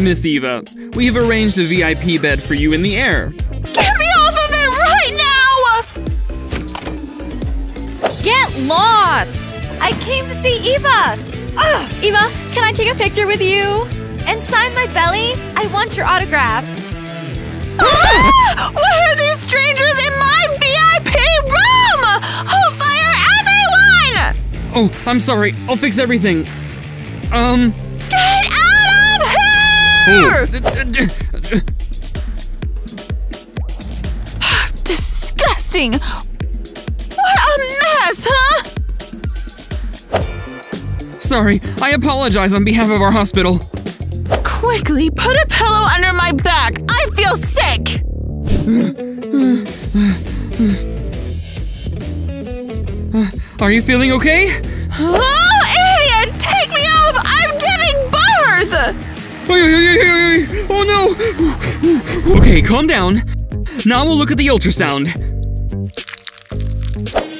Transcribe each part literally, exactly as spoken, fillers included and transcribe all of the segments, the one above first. Miss Eva, we have arranged a V I P bed for you in the air. Get me off of it right now! Get lost! I came to see Eva! Ugh. Eva, can I take a picture with you? And sign my belly? I want your autograph. Ah! Why are these strangers in my V I P room? I'll fire everyone! Oh, I'm sorry. I'll fix everything. Um... Get out of here! Disgusting! What a mess, huh? Sorry, I apologize on behalf of our hospital. Quickly, put a pillow under my back! I feel sick! Are you feeling okay? Oh, idiot! Take me off! I'm giving birth! Oh no! Okay, calm down. Now we'll look at the ultrasound.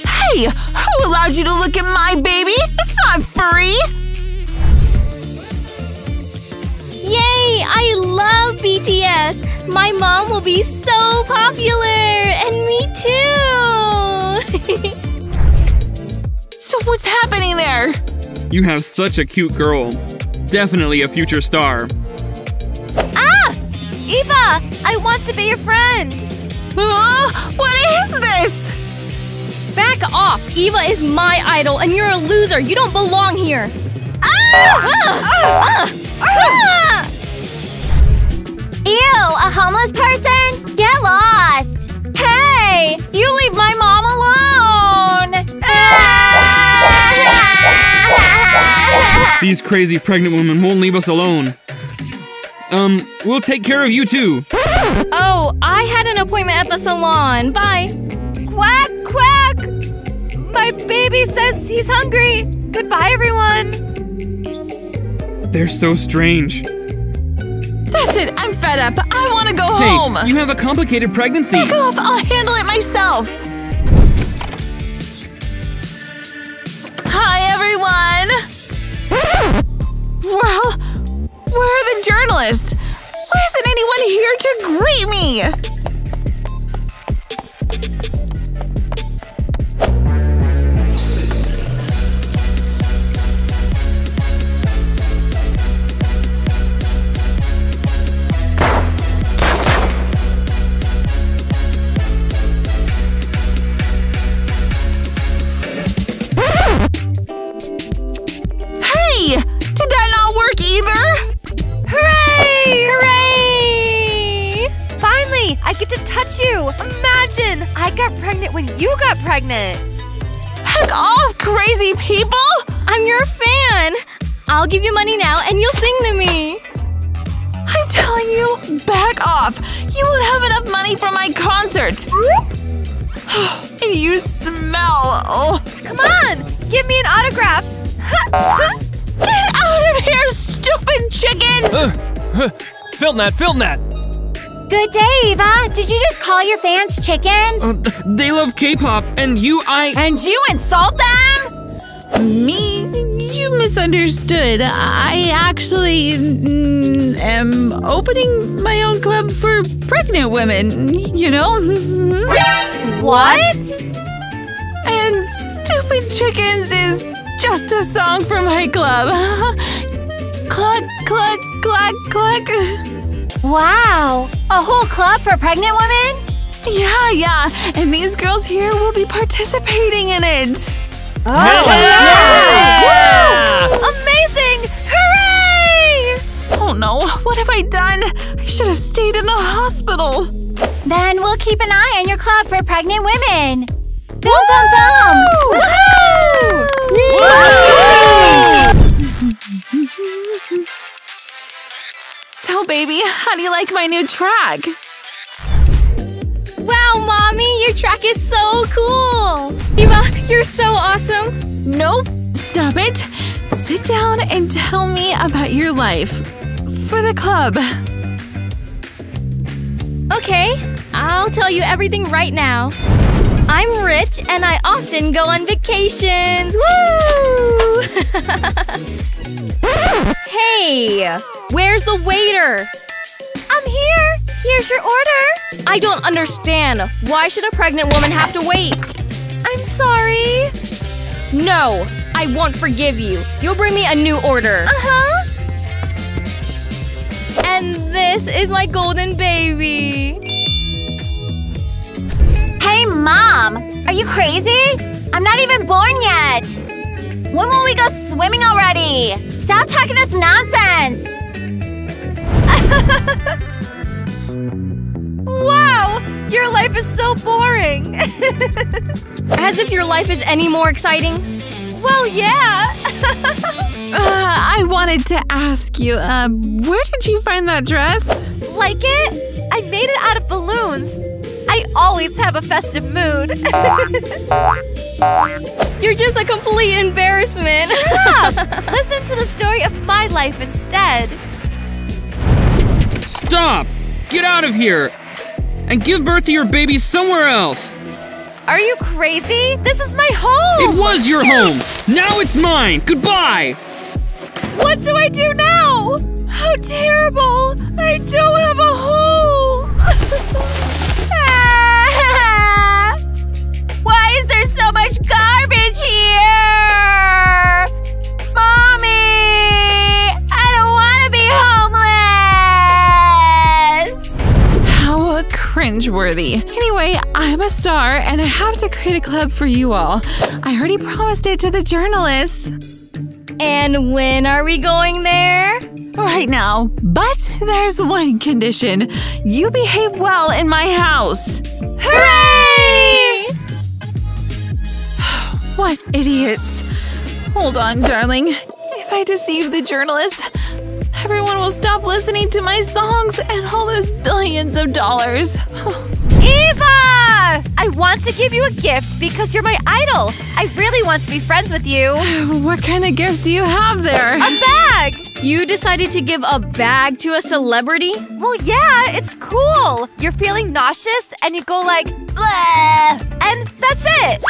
Hey! Who allowed you to look at my baby? It's not furry! Yay! I love B T S! My mom will be so popular! And me too! So what's happening there? You have such a cute girl. Definitely a future star. Ah! Eva! I want to be your friend! Huh? What is this? Back off! Eva is my idol and you're a loser! You don't belong here! Ah! Ah! Ah! Ah! Ah! Ew, a homeless person? Get lost! Hey! You leave my mom alone! These crazy pregnant women won't leave us alone. Um, we'll take care of you too. Oh, I had an appointment at the salon. Bye. Quack, quack! My baby says he's hungry. Goodbye, everyone. They're so strange. That's it! I'm fed up! I want to go hey, home! Hey, you have a complicated pregnancy! Take off! I'll handle it myself! Hi, everyone! Well, where are the journalists? Why isn't anyone here to greet me? You! Imagine! I got pregnant when you got pregnant! Heck off, crazy people! I'm your fan! I'll give you money now and you'll sing to me! I'm telling you, back off! You won't have enough money for my concert! And you smell! Oh. Come on! Give me an autograph! Get out of here, stupid chickens! Uh, uh, film that, film that! Good day, Eva! Did you just call your fans chickens? Uh, they love K-pop, and you, I… And you insult them? Me? You misunderstood. I actually am opening my own club for pregnant women, you know? What? And Stupid Chickens is just a song for my club. Cluck, cluck, cluck, cluck. Wow! A whole club for pregnant women? Yeah, yeah! And these girls here will be participating in it! Oh! Yeah! Yeah! Woo! Amazing! Hooray! Oh no, what have I done? I should have stayed in the hospital! Then we'll keep an eye on your club for pregnant women! Boom, boom, boom! Woohoo! Woohoo! Woohoo! So, baby, how do you like my new track? Wow, Mommy, your track is so cool! Eva, you're so awesome! Nope, stop it! Sit down and tell me about your life. For the club. Okay, I'll tell you everything right now. I'm rich and I often go on vacations! Woo! Hey! Where's the waiter? I'm here! Here's your order! I don't understand. Why should a pregnant woman have to wait? I'm sorry. No, I won't forgive you. You'll bring me a new order. Uh-huh. And this is my golden baby. Hey, Mom! Are you crazy? I'm not even born yet! When will we go swimming already? Stop talking this nonsense! Wow! Your life is so boring! As if your life is any more exciting? Well, yeah! uh, I wanted to ask you, uh, where did you find that dress? Like it? I made it out of balloons! I always have a festive mood! You're just a complete embarrassment! Shut up! Listen to the story of my life instead! Stop! Get out of here! And give birth to your baby somewhere else! Are you crazy? This is my home! It was your home! Now it's mine! Goodbye! What do I do now? How terrible! I don't have a home! Why is there so much garbage here? Mommy! I don't want to be homeless! How cringeworthy. Anyway, I'm a star and I have to create a club for you all. I already promised it to the journalists. And when are we going there? Right now. But there's one condition. You behave well in my house. Hooray! What idiots! Hold on, darling. If I deceive the journalists, everyone will stop listening to my songs and all those billions of dollars. Eva! I want to give you a gift because you're my idol. I really want to be friends with you. What kind of gift do you have there? A bag! You decided to give a bag to a celebrity? Well, yeah, it's cool. You're feeling nauseous and you go like, bleh, and that's it.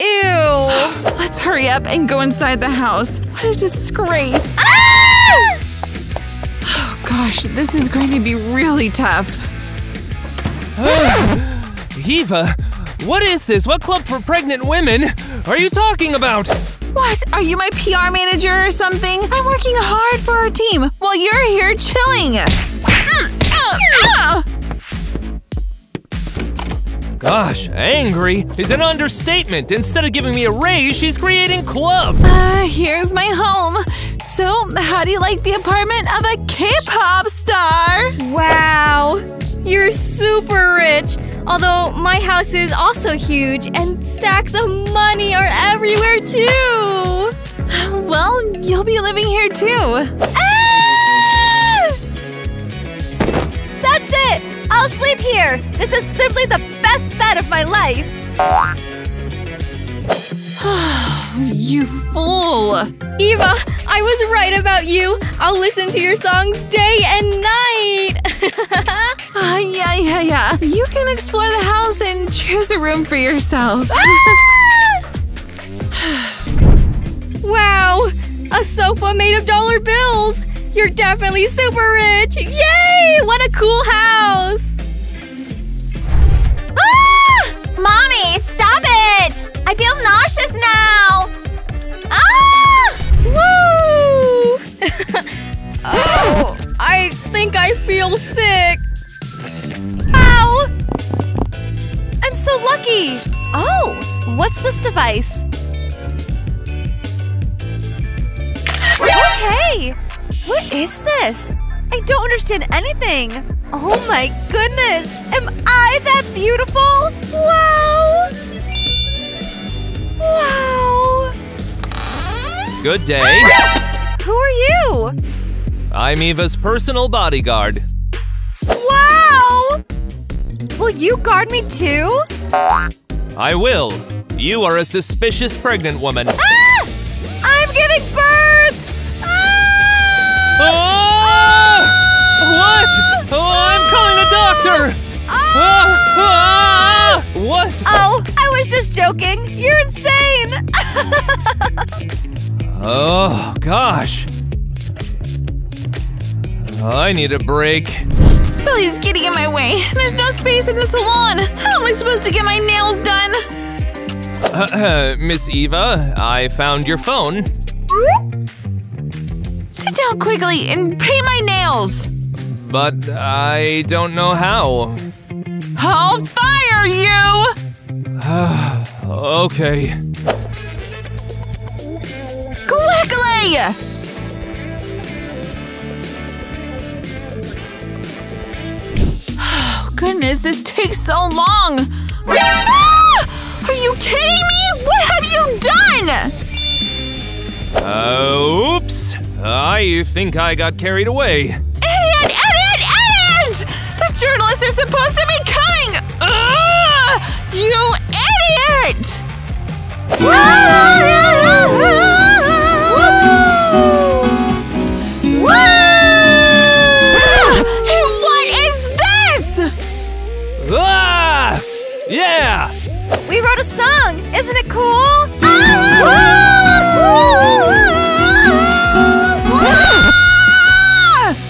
Ew! Let's hurry up and go inside the house. What a disgrace! Ah! Oh gosh, this is going to be really tough. Uh, Eva, what is this? What club for pregnant women are you talking about? What? Are you my P R manager or something? I'm working hard for our team while you're here chilling. Ah! Gosh, angry is an understatement. Instead of giving me a raise, she's creating club. Ah, uh, here's my home. So, how do you like the apartment of a K-pop star? Wow, you're super rich. Although my house is also huge and stacks of money are everywhere too. Well, you'll be living here too. Ah! That's it. I'll sleep here! This is simply the best bed of my life! You fool! Eva, I was right about you! I'll listen to your songs day and night! uh, yeah, yeah, yeah. You can explore the house and choose a room for yourself. Wow! A sofa made of dollar bills! You're definitely super rich! Yay! What a cool house! Ah! Mommy, stop it! I feel nauseous now! Ah! Woo! Oh, I think I feel sick. Ow! I'm so lucky! Oh, what's this device? Okay! What is this? I don't understand anything. Oh my goodness! Am I that beautiful? Wow! Wow! Good day. Ah! Who are you? I'm Eva's personal bodyguard. Wow! Will you guard me too? I will. You are a suspicious pregnant woman. Ah! I'm giving birth! Oh! What? Oh, I'm calling a doctor! Oh! Oh! Oh! What? Oh, I was just joking. You're insane! Oh, gosh. I need a break. Smelly's getting in my way. There's no space in the salon. How am I supposed to get my nails done? Uh, uh, Miss Eva, I found your phone. Sit down quickly and paint my nails. But I don't know how. I'll fire you! Okay. Quickly! Oh, goodness, this takes so long! Ah! Are you kidding me? What have you done? Uh, oops! I think I got carried away. Idiot! Idiot! Idiot! The journalists are supposed to be coming! Ugh! You idiot! And what is this? Ah! Yeah! We wrote a song! Isn't it cool?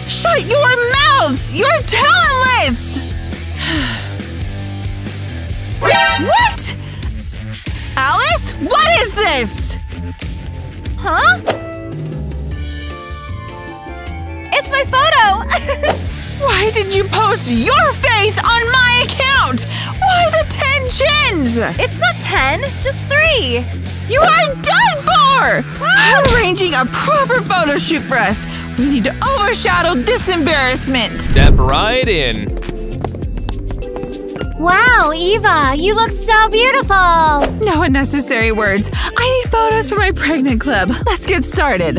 Shut your mouths! You're talentless! What? Alice, what is this? Huh? It's my photo! Why did you post your face on my account? Why the ten chins? It's not ten, just three! You are done for! I'm arranging a proper photo shoot for us. We need to overshadow this embarrassment. Step right in. Wow, Eva, you look so beautiful. No unnecessary words. I need photos for my pregnant club. Let's get started.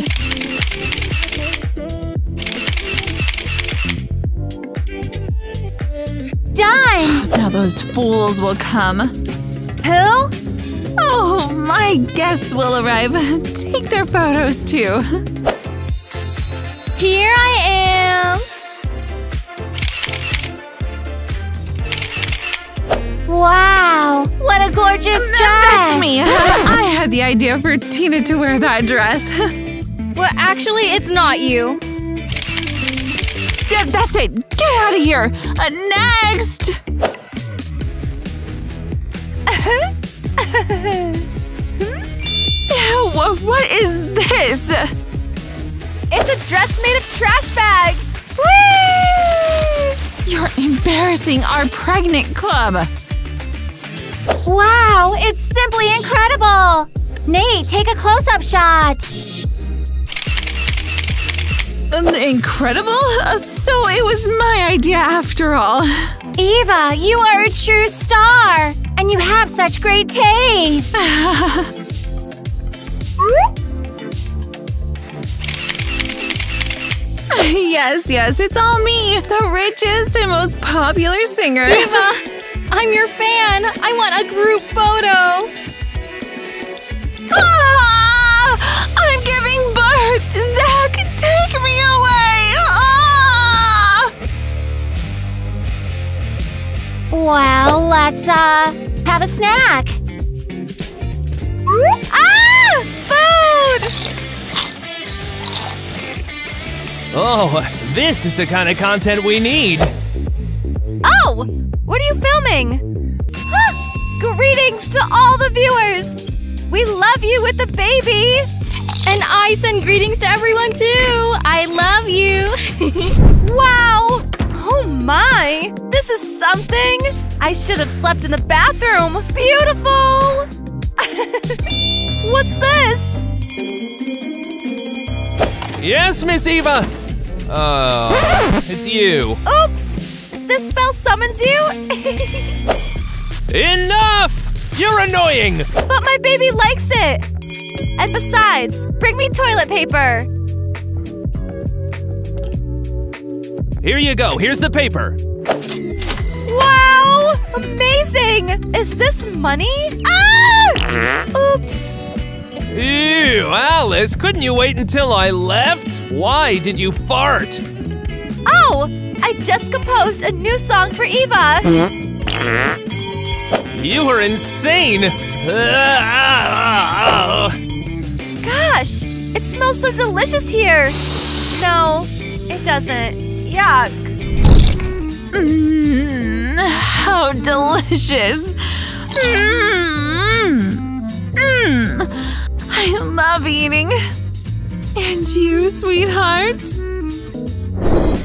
Done! Now those fools will come. Who? Oh, my guests will arrive. Take their photos, too. Here I am! Wow! What a gorgeous dress! That's me! I had the idea for Tina to wear that dress. Well, actually, it's not you. Th- that's it! Get out of here! Uh, next! Ew, what is this? It's a dress made of trash bags! Whee! You're embarrassing our pregnant club! Wow, it's simply incredible! Nate, take a close-up shot! Um, incredible? Uh, so it was my idea after all. Eva, you are a true star! And you have such great taste! Yes, yes, it's all me! The richest and most popular singer! Eva! I'm your fan! I want a group photo! Ah, I'm giving birth! Zach, take me away! Ah! Well, let's, uh... have a snack! Ah! Food! Oh, this is the kind of content we need! Oh! What are you filming? Ah, greetings to all the viewers! We love you with the baby! And I send greetings to everyone too! I love you! Wow! Oh my! This is something! I should have slept in the bathroom! Beautiful! What's this? Yes, Miss Eva! Uh, it's you. Oops! This spell summons you? Enough! You're annoying! But my baby likes it! And besides, bring me toilet paper! Here you go, here's the paper! Wow! Amazing! Is this money? Ah! Oops! Ew, Alice, couldn't you wait until I left? Why did you fart? Oh! I just composed a new song for Eva! You were insane! Gosh! It smells so delicious here! No, it doesn't. Yuck! Mmm, how delicious! Mmm, mmm! I love eating! And you, sweetheart?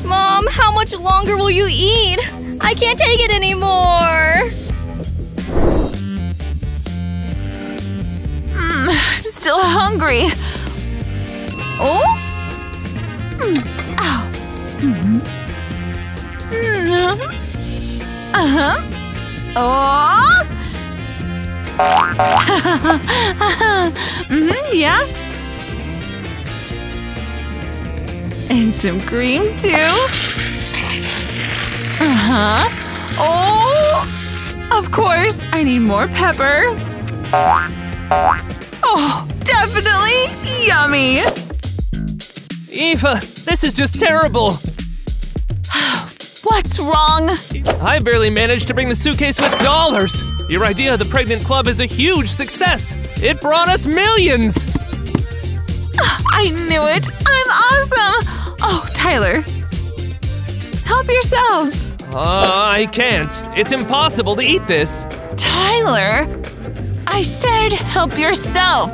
Mom, how much longer will you eat? I can't take it anymore! Mmm, I'm still hungry! Oh? Mm. Ow! Mm. Mm. Uh-huh. Oh! mm-hmm, yeah. And some cream, too. Uh-huh. Oh! Of course, I need more pepper. Oh, definitely yummy! Eva, this is just terrible! What's wrong? I barely managed to bring the suitcase with dollars! Your idea of the pregnant club is a huge success! It brought us millions! I knew it! I'm awesome! Oh, Tyler, help yourself! Uh, I can't. It's impossible to eat this. Tyler! I said help yourself!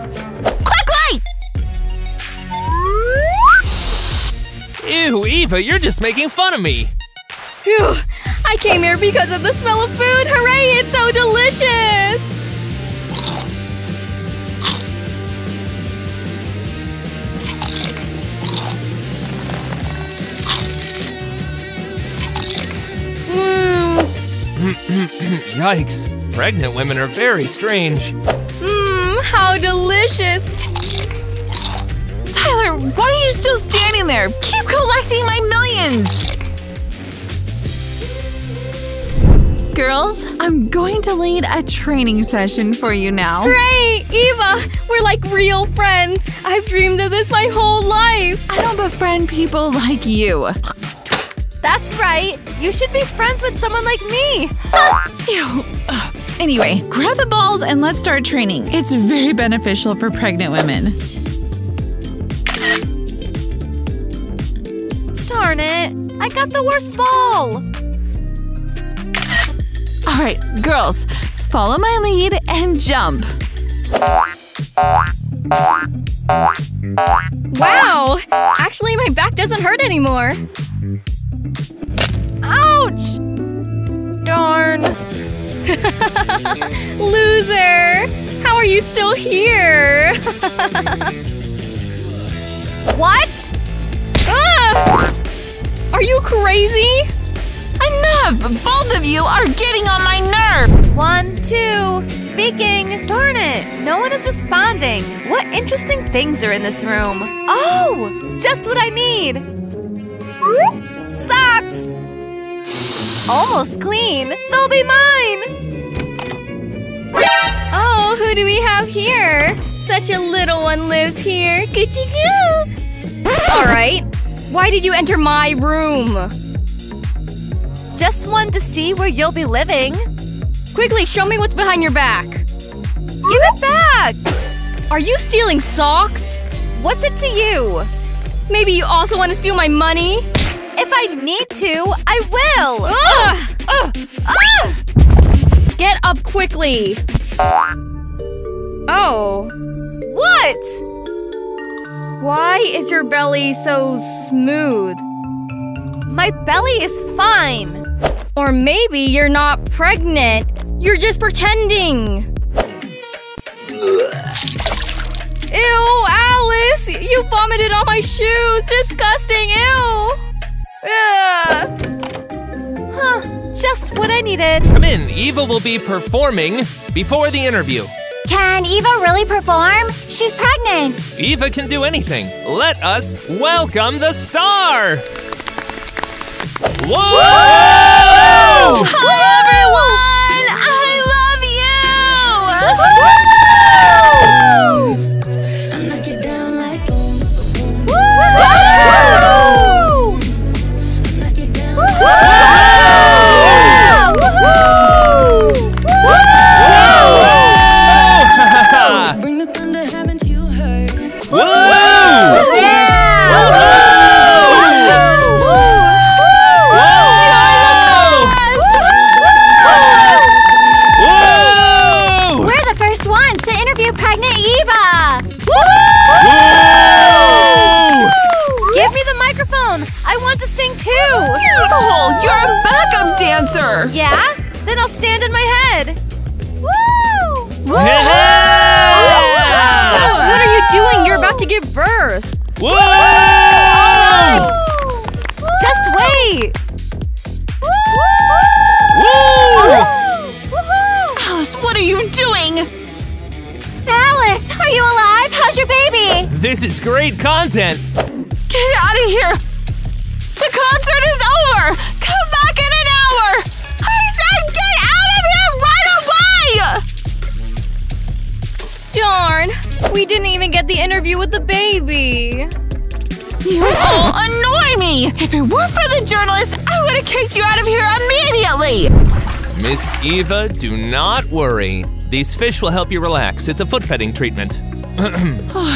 Ew, Eva, you're just making fun of me! Phew! I came here because of the smell of food! Hooray, it's so delicious! Mmm! Yikes! Pregnant women are very strange! Mmm, how delicious! Tyler, why are you still standing there? Keep collecting my millions! Girls, I'm going to lead a training session for you now. Great! Eva, we're like real friends. I've dreamed of this my whole life. I don't befriend people like you. That's right. You should be friends with someone like me. Ew. Anyway, grab the balls and let's start training. It's very beneficial for pregnant women. Darn it! I got the worst ball! Alright, girls, follow my lead and jump! Wow! Actually, my back doesn't hurt anymore! Ouch! Darn! Loser! How are you still here? What? Ah! Are you crazy? Enough! Both of you are getting on my nerve! One, two, speaking! Darn it! No one is responding! What interesting things are in this room? Oh! Just what I need! Socks! Almost clean! They'll be mine! Oh, who do we have here? Such a little one lives here! Coo-choo-coo! Alright! Why did you enter my room? Just wanted to see where you'll be living. Quickly, show me what's behind your back. Give it back! Are you stealing socks? What's it to you? Maybe you also want to steal my money? If I need to, I will! Ugh. Ugh. Ugh. Get up quickly! Oh. What? Why is your belly so smooth? My belly is fine! Or maybe you're not pregnant. You're just pretending! Ew, Alice! You vomited on my shoes! Disgusting! Ew! Ugh. Huh, just what I needed. Come in, Eva will be performing before the interview. Can Eva really perform? She's pregnant! Eva can do anything. Let us welcome the star! Whoa! Whoa! Hi, everyone! I love you! Woo! Woo! Woo! Woo! Woo! Woo! Woo! Woo! Woo! Bring the thunder, haven't you heard? Whoa! Yeah! Whoa! Whoa! Whoa! too! Fool! You're a backup dancer! Yeah? Then I'll stand on my head! Woo! Woo! Yeah! Oh, what are you doing? You're about to give birth! Woo! Woo! Woo! Just wait! Woo! Woo! Woo! Alice, what are you doing? Alice, are you alive? How's your baby? This is great content! Get out of here! The concert is over! Come back in an hour! I said get out of here right away! Darn! We didn't even get the interview with the baby! You all annoy me! If it weren't for the journalist, I would have kicked you out of here immediately! Miss Eva, do not worry. These fish will help you relax. It's a foot petting treatment. Oh,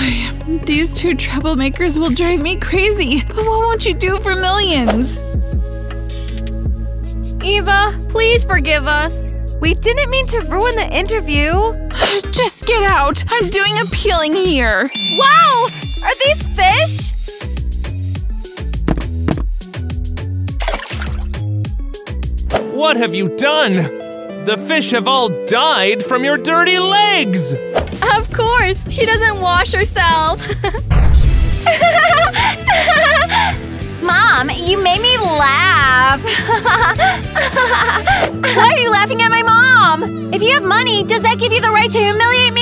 these two troublemakers will drive me crazy. But what won't you do for millions? Eva, please forgive us. We didn't mean to ruin the interview. Just get out. I'm doing appealing here. Wow! Are these fish? What have you done? The fish have all died from your dirty legs! Of course! She doesn't wash herself! Mom, you made me laugh! Why are you laughing at my mom? If you have money, does that give you the right to humiliate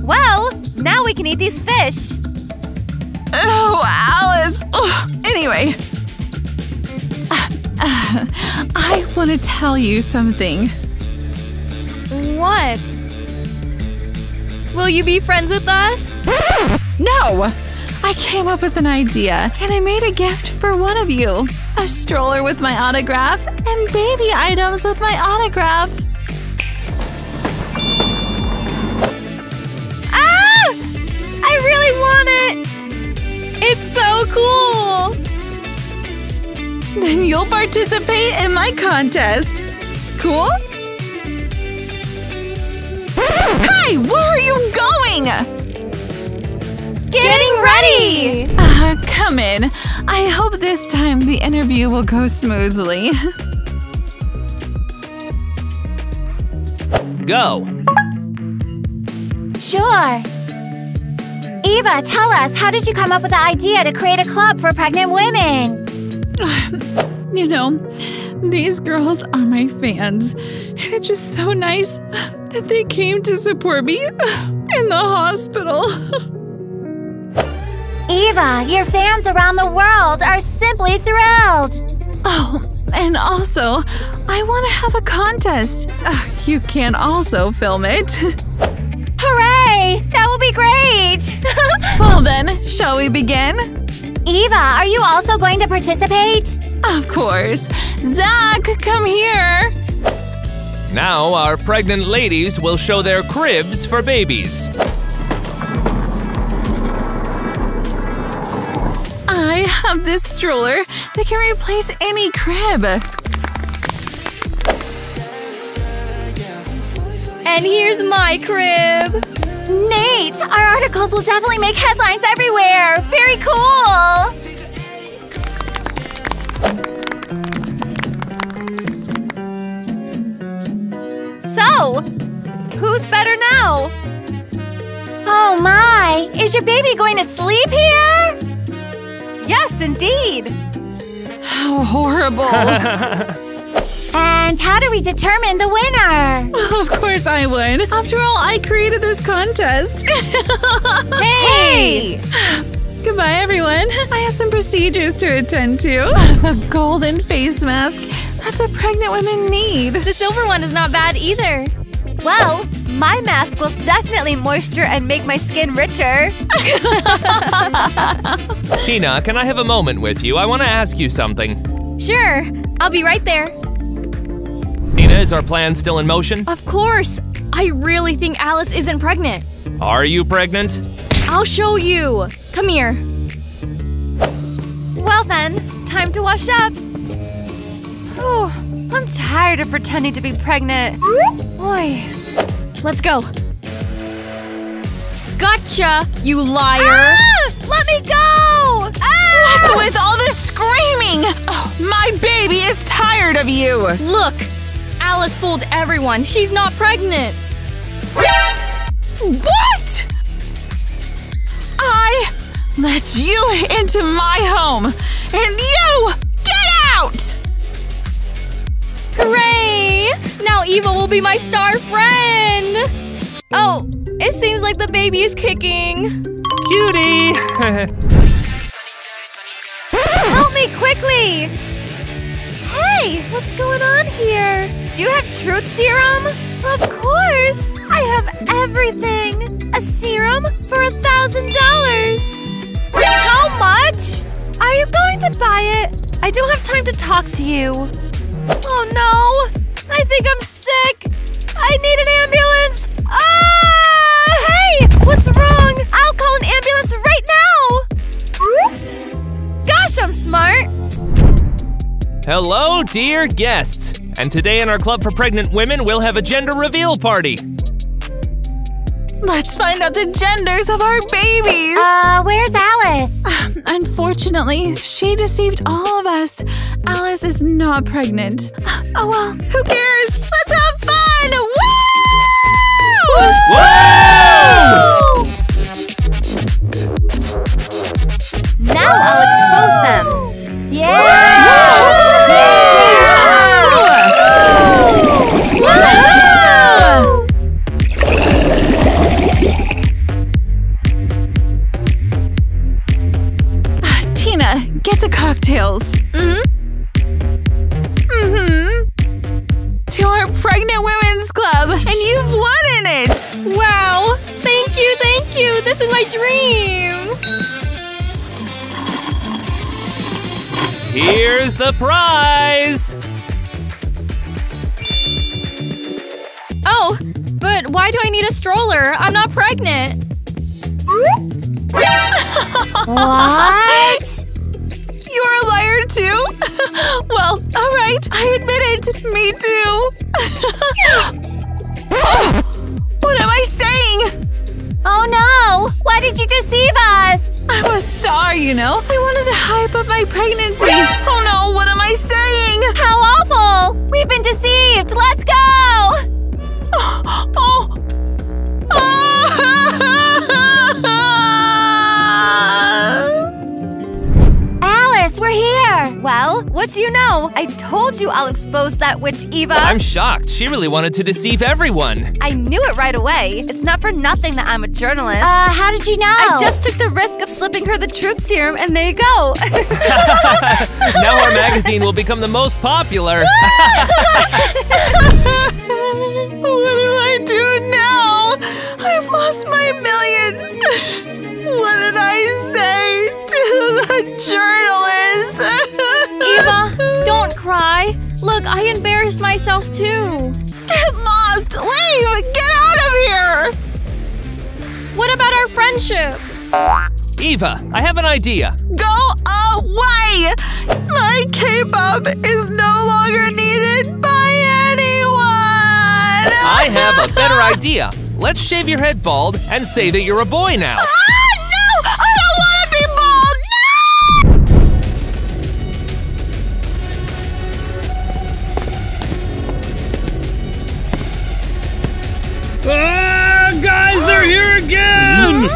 me? Well, now we can eat these fish! Oh, Alice! Ugh. Anyway… Uh, I want to tell you something. What? Will you be friends with us? No! I came up with an idea, and I made a gift for one of you. A stroller with my autograph, and baby items with my autograph. Ah! I really want it! It's so cool! Then you'll participate in my contest! Cool? Hey! Where are you going? Getting, Getting ready! ready. Uh, come in. I hope this time the interview will go smoothly. Go! Sure! Eva, tell us, how did you come up with the idea to create a club for pregnant women? You know, these girls are my fans, and it's just so nice that they came to support me in the hospital. Eva, your fans around the world are simply thrilled! Oh, and also, I want to have a contest. Uh, you can also film it. Hooray! That will be great! Well then, shall we begin? Eva, are you also going to participate? Of course! Zach, come here! Now our pregnant ladies will show their cribs for babies. I have this stroller that can replace any crib. And here's my crib! Nate, our articles will definitely make headlines everywhere! Very cool! So, who's better now? Oh my! Is your baby going to sleep here? Yes, indeed! How horrible! And how do we determine the winner? Of course I would. After all, I created this contest. Hey! Hey! Goodbye, everyone. I have some procedures to attend to. The golden face mask. That's what pregnant women need. The silver one is not bad either. Well, my mask will definitely moisture and make my skin richer. Tina, can I have a moment with you? I want to ask you something. Sure. I'll be right there. Nina, is our plan still in motion? Of course! I really think Alice isn't pregnant. Are you pregnant? I'll show you! Come here. Well then, time to wash up. Whew, I'm tired of pretending to be pregnant. Boy. Let's go. Gotcha, you liar! Ah! Let me go! Ah! What's with all this screaming? Oh, my baby is tired of you! Look! Alice fooled everyone. She's not pregnant! What?! I let you into my home! And you! Get out! Hooray! Now Eva will be my star friend! Oh, it seems like the baby is kicking! Cutie! Help me quickly! Hey, what's going on here? Do you have truth serum? Of course! I have everything! A serum for a thousand dollars! How much? Are you going to buy it? I don't have time to talk to you. Oh no! I think I'm sick! I need an ambulance! Ah! Hey! What's wrong? I'll call an ambulance right now! Gosh, I'm smart! Hello, dear guests! And today in our club for pregnant women, we'll have a gender reveal party! Let's find out the genders of our babies! Uh, where's Alice? Um, unfortunately, she deceived all of us. Alice is not pregnant. Oh well, who cares? Let's have fun! Woo! Whoa! Now I'll expose them! Yeah! Yeah! Woo-hoo! Uh, Tina, get the cocktails. Mm-hmm. Mm-hmm. To our pregnant women's club, and you've won in it! Wow! Thank you, thank you! This is my dream! Here's the prize! Oh, but why do I need a stroller? I'm not pregnant! What? You're a liar too? Well, alright, I admit it! Me too! Oh, what am I saying? Oh no! Why did you deceive us? I'm a star, you know? I wanted to hype up my pregnancy! Oh no, what am I saying? How awful! We've been deceived! Let's go! Oh! Oh. Alice, we're here! Well, what do you know? I told you I'll expose that witch, Eva! I'm shocked. She really wanted to deceive everyone. I knew it right away. It's not for nothing that I'm a journalist. Uh, how did you know? I just took the risk of slipping her the truth serum, and there you go. Now our magazine will become the most popular. What do I do now? I've lost my millions. What did I say to the journalist? Eva, don't cry. Look, I embarrassed myself too. Get lost! Leave! Get out of here! What about our friendship? Eva, I have an idea. Go away! My K-pop is no longer needed by anyone! I have a better idea. Let's shave your head bald and say that you're a boy now. Ah, guys, they're here again!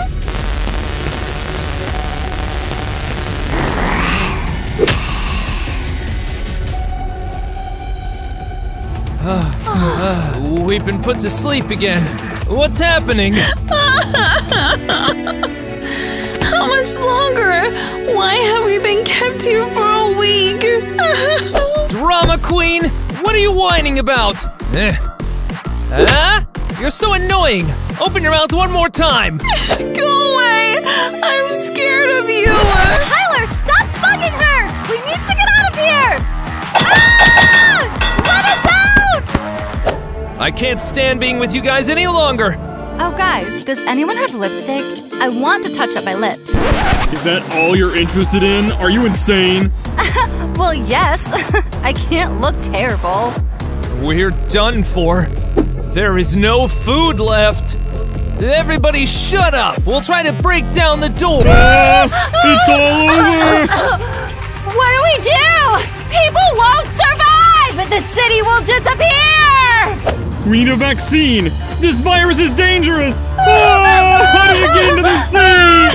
uh, we've been put to sleep again. What's happening? How much longer? Why have we been kept here for a week? Drama queen! What are you whining about? Eh. Huh? You're so annoying! Open your mouth one more time! Go away! I'm scared of you! Tyler, stop bugging her! We need to get out of here! Ah! Let us out! I can't stand being with you guys any longer! Oh guys, does anyone have lipstick? I want to touch up my lips. Is that all you're interested in? Are you insane? Well, yes. I can't look terrible. We're done for. There is no food left! Everybody shut up! We'll try to break down the door! Ah, it's all over! What do we do? People won't survive! The city will disappear! We need a vaccine! This virus is dangerous! Oh, how do you get into the city?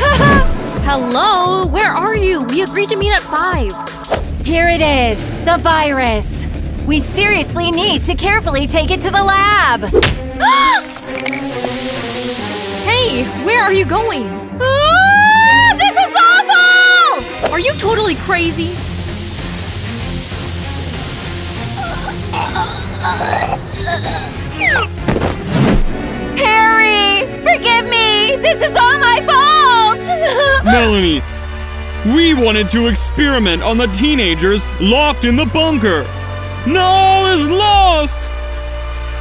Hello? Where are you? We agreed to meet at five. Here it is, the virus. We seriously need to carefully take it to the lab. Hey, where are you going? Ah, this is awful! Are you totally crazy? Harry, forgive me! This is all my fault! Melanie, we wanted to experiment on the teenagers locked in the bunker. Now all is lost!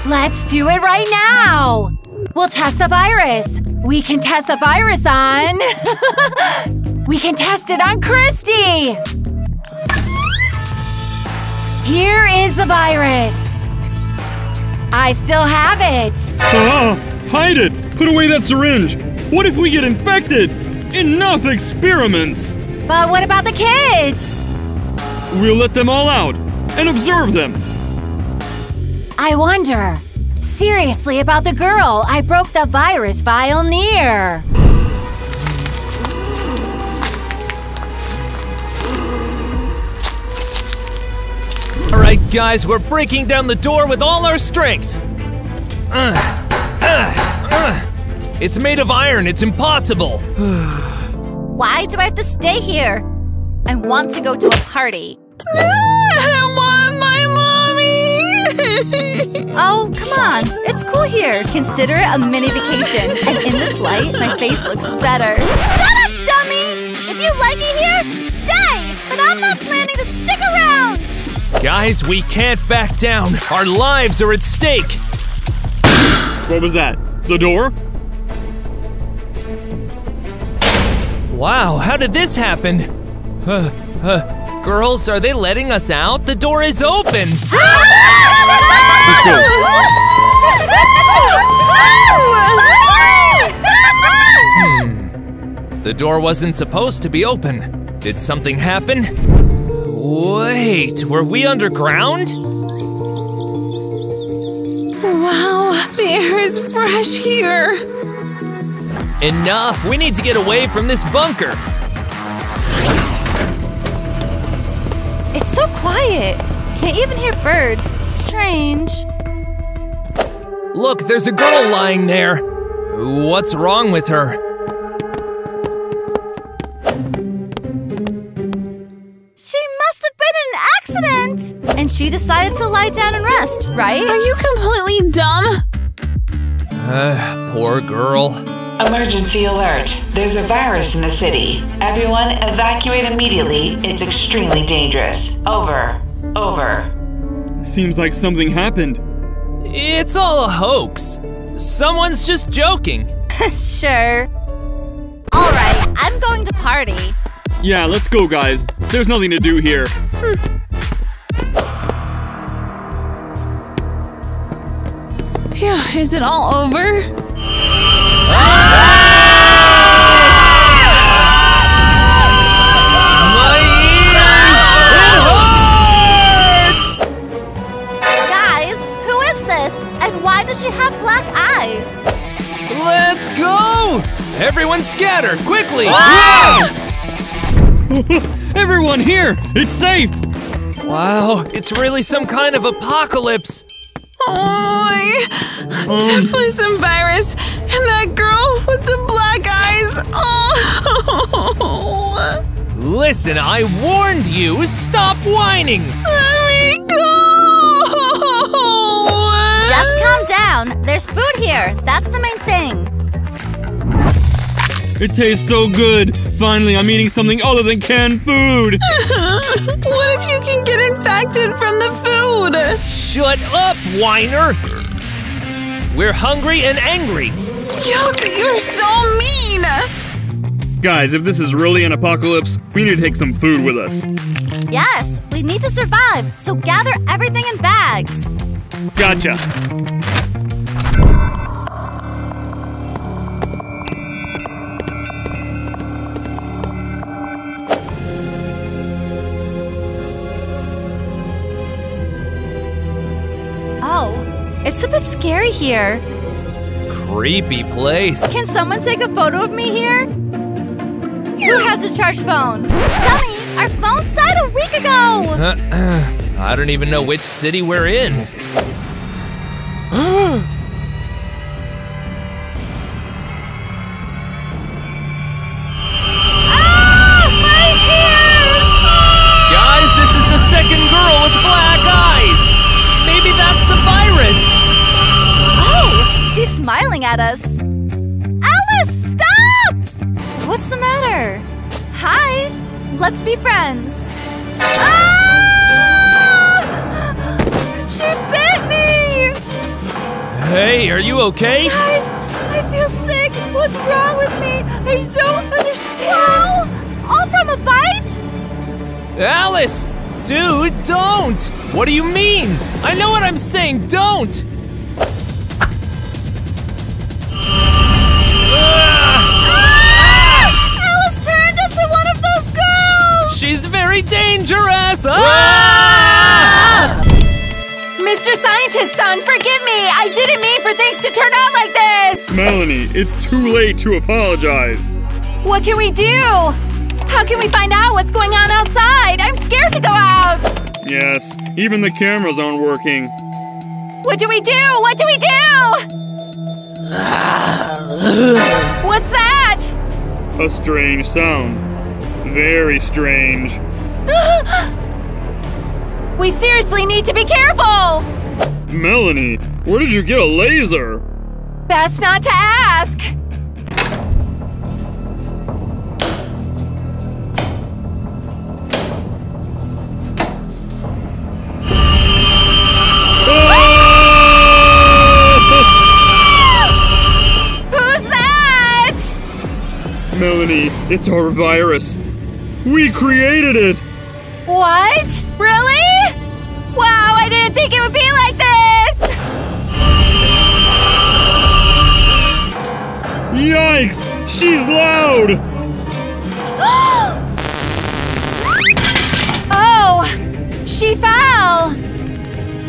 Let's do it right now! We'll test the virus! We can test the virus on… we can test it on Christy! Here is the virus! I still have it! Ah! Hide it! Put away that syringe! What if we get infected? Enough experiments! But what about the kids? We'll let them all out and observe them! I wonder… Seriously, about the girl I broke the virus vial near. Alright guys, we're breaking down the door with all our strength. Uh, uh, uh. It's made of iron, it's impossible. Why do I have to stay here? I want to go to a party. Oh, come on. It's cool here. Consider it a mini vacation. And in this light, my face looks better. Shut up, dummy! If you like it here, stay! But I'm not planning to stick around! Guys, we can't back down. Our lives are at stake. What was that? The door? Wow, how did this happen? Huh, huh. Girls, are they letting us out? The door is open! Let's go. Hmm. The door wasn't supposed to be open. Did something happen? Wait, were we underground? Wow, the air is fresh here. Enough, we need to get away from this bunker. It's so quiet. Can't even hear birds. Strange. Look, there's a girl lying there. What's wrong with her? She must have been in an accident! And she decided to lie down and rest, right? Are you completely dumb? Uh, poor girl. Emergency alert. There's a virus in the city. Everyone evacuate immediately. It's extremely dangerous. Over. Over. Seems like something happened. It's all a hoax. Someone's just joking. Sure. All right, I'm going to party. Yeah, let's go, guys. There's nothing to do here. Phew, is it all over? Does she have black eyes? Let's go! Everyone scatter, quickly! Ah! Everyone here! It's safe! Wow, it's really some kind of apocalypse! Oh, um. Definitely some virus! And that girl with the black eyes! Oh! Listen, I warned you! Stop whining! Let me go! Just calm down. There's food here. That's the main thing. It tastes so good. Finally, I'm eating something other than canned food. What if you can get infected from the food? Shut up, whiner. We're hungry and angry. Yuck, you're so mean. Guys, if this is really an apocalypse, we need to take some food with us. Yes, we need to survive, so gather everything in bags. Gotcha. It's a bit scary here. Creepy place. Can someone take a photo of me here? Who has a charged phone? Tell me, our phones died a week ago! Uh, uh, I don't even know which city we're in. Ah, my ears! Guys, this is the second girl with black eyes! Maybe that's the virus! Oh, she's smiling at us. Alice, stop! What's the matter? Hi! Let's be friends. Ah! She bit me! Hey, are you okay? Guys, I feel sick. What's wrong with me? I don't understand. Well, all from a bite? Alice! Dude, don't! What do you mean? I know what I'm saying. Don't! She's very dangerous! Ah! Mister Scientist-san, forgive me! I didn't mean for things to turn out like this! Melanie, it's too late to apologize! What can we do? How can we find out what's going on outside? I'm scared to go out! Yes, even the cameras aren't working. What do we do? What do we do? What's that? A strange sound. Very strange. We seriously need to be careful! Melanie, where did you get a laser? Best not to ask. Ah! Who's that? Melanie, it's our virus. We created it! What? Really? Wow, I didn't think it would be like this! Yikes! She's loud! Oh! She fell!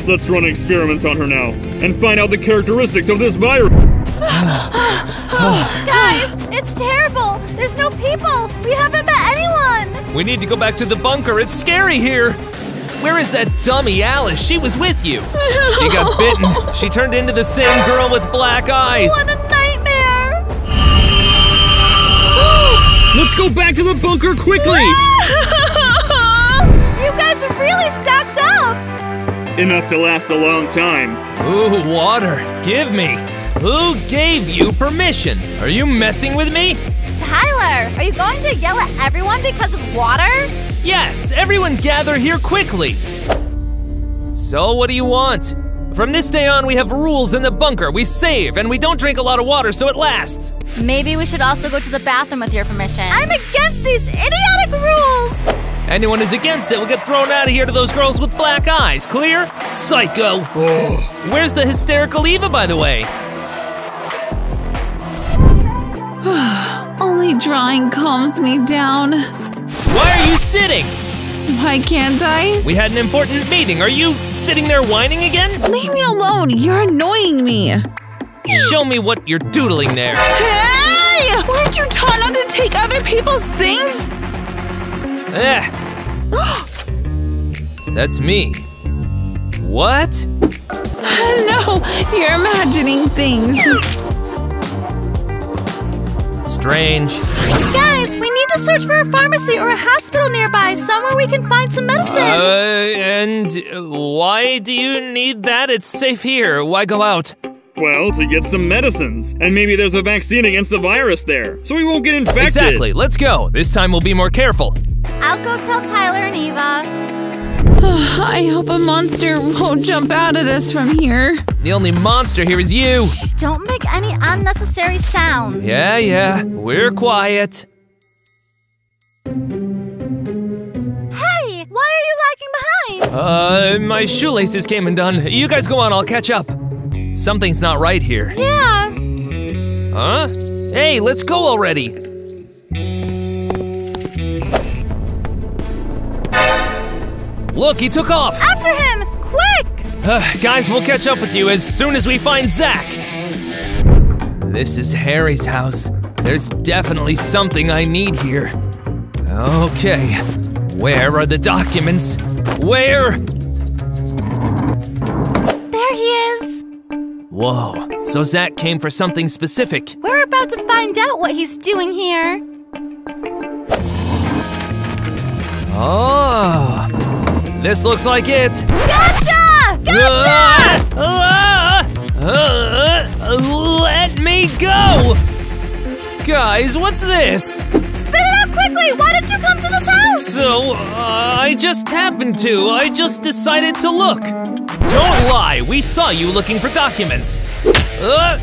Let's run experiments on her now, and find out the characteristics of this virus! Guys, it's terrible! There's no people! We haven't met anyone! We need to go back to the bunker. It's scary here! Where is that dummy Alice? She was with you! She got bitten. She turned into the same girl with black eyes. What a nightmare! Let's go back to the bunker quickly! You guys are really stocked up! Enough to last a long time. Ooh, water. Give me. Who gave you permission? Are you messing with me? Tyler, are you going to yell at everyone because of water? Yes, everyone gather here quickly. So what do you want? From this day on, we have rules in the bunker. We save and we don't drink a lot of water so it lasts. Maybe we should also go to the bathroom with your permission. I'm against these idiotic rules. Anyone who's against it will get thrown out of here to those girls with black eyes, clear? Psycho. Oh. Where's the hysterical Eva, by the way? Only drawing calms me down. Why are you sitting? Why can't I? We had an important meeting. Are you sitting there whining again? Leave me alone. You're annoying me. Show me what you're doodling there. Hey! Weren't you taught not to take other people's things? Eh. That's me. What? No, you're imagining things. Strange. Guys, we need to search for a pharmacy or a hospital nearby, somewhere we can find some medicine. Uh, and why do you need that? It's safe here. Why go out? Well, to get some medicines. And maybe there's a vaccine against the virus there, so we won't get infected. Exactly. Let's go. This time we'll be more careful. I'll go tell Tyler and Eva. Oh, I hope a monster won't jump out at us from here. The only monster here is you! Shh, don't make any unnecessary sounds! Yeah, yeah, we're quiet. Hey, why are you lagging behind? Uh, my shoelaces came undone. You guys go on, I'll catch up. Something's not right here. Yeah. Huh? Hey, let's go already! Look, he took off! After him! Quick! Uh, guys, we'll catch up with you as soon as we find Zach! This is Harry's house. There's definitely something I need here. Okay, where are the documents? Where? There he is! Whoa, so Zach came for something specific. We're about to find out what he's doing here. Oh, this looks like it. Gotcha! Gotcha! Uh, uh, uh, let me go! Guys, what's this? Spit it out quickly! Why did you come to this house? So, uh, I just happened to. I just decided to look. Don't lie, we saw you looking for documents. Uh,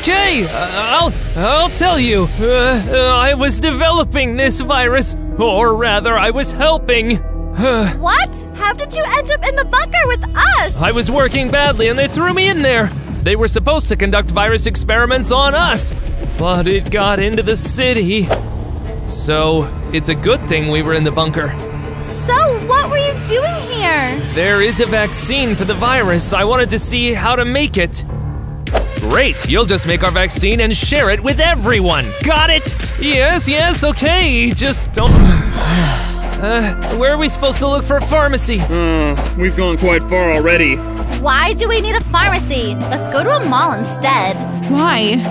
okay, I'll, I'll tell you. Uh, uh, I was developing this virus, or rather, I was helping. What? How did you end up in the bunker with us? I was working badly and they threw me in there. They were supposed to conduct virus experiments on us, but it got into the city. So, it's a good thing we were in the bunker. So, what were you doing here? There is a vaccine for the virus. I wanted to see how to make it. Great, you'll just make our vaccine and share it with everyone. Got it? Yes, yes, okay. Just don't... Uh, where are we supposed to look for a pharmacy? Uh, we've gone quite far already. Why do we need a pharmacy? Let's go to a mall instead. Why?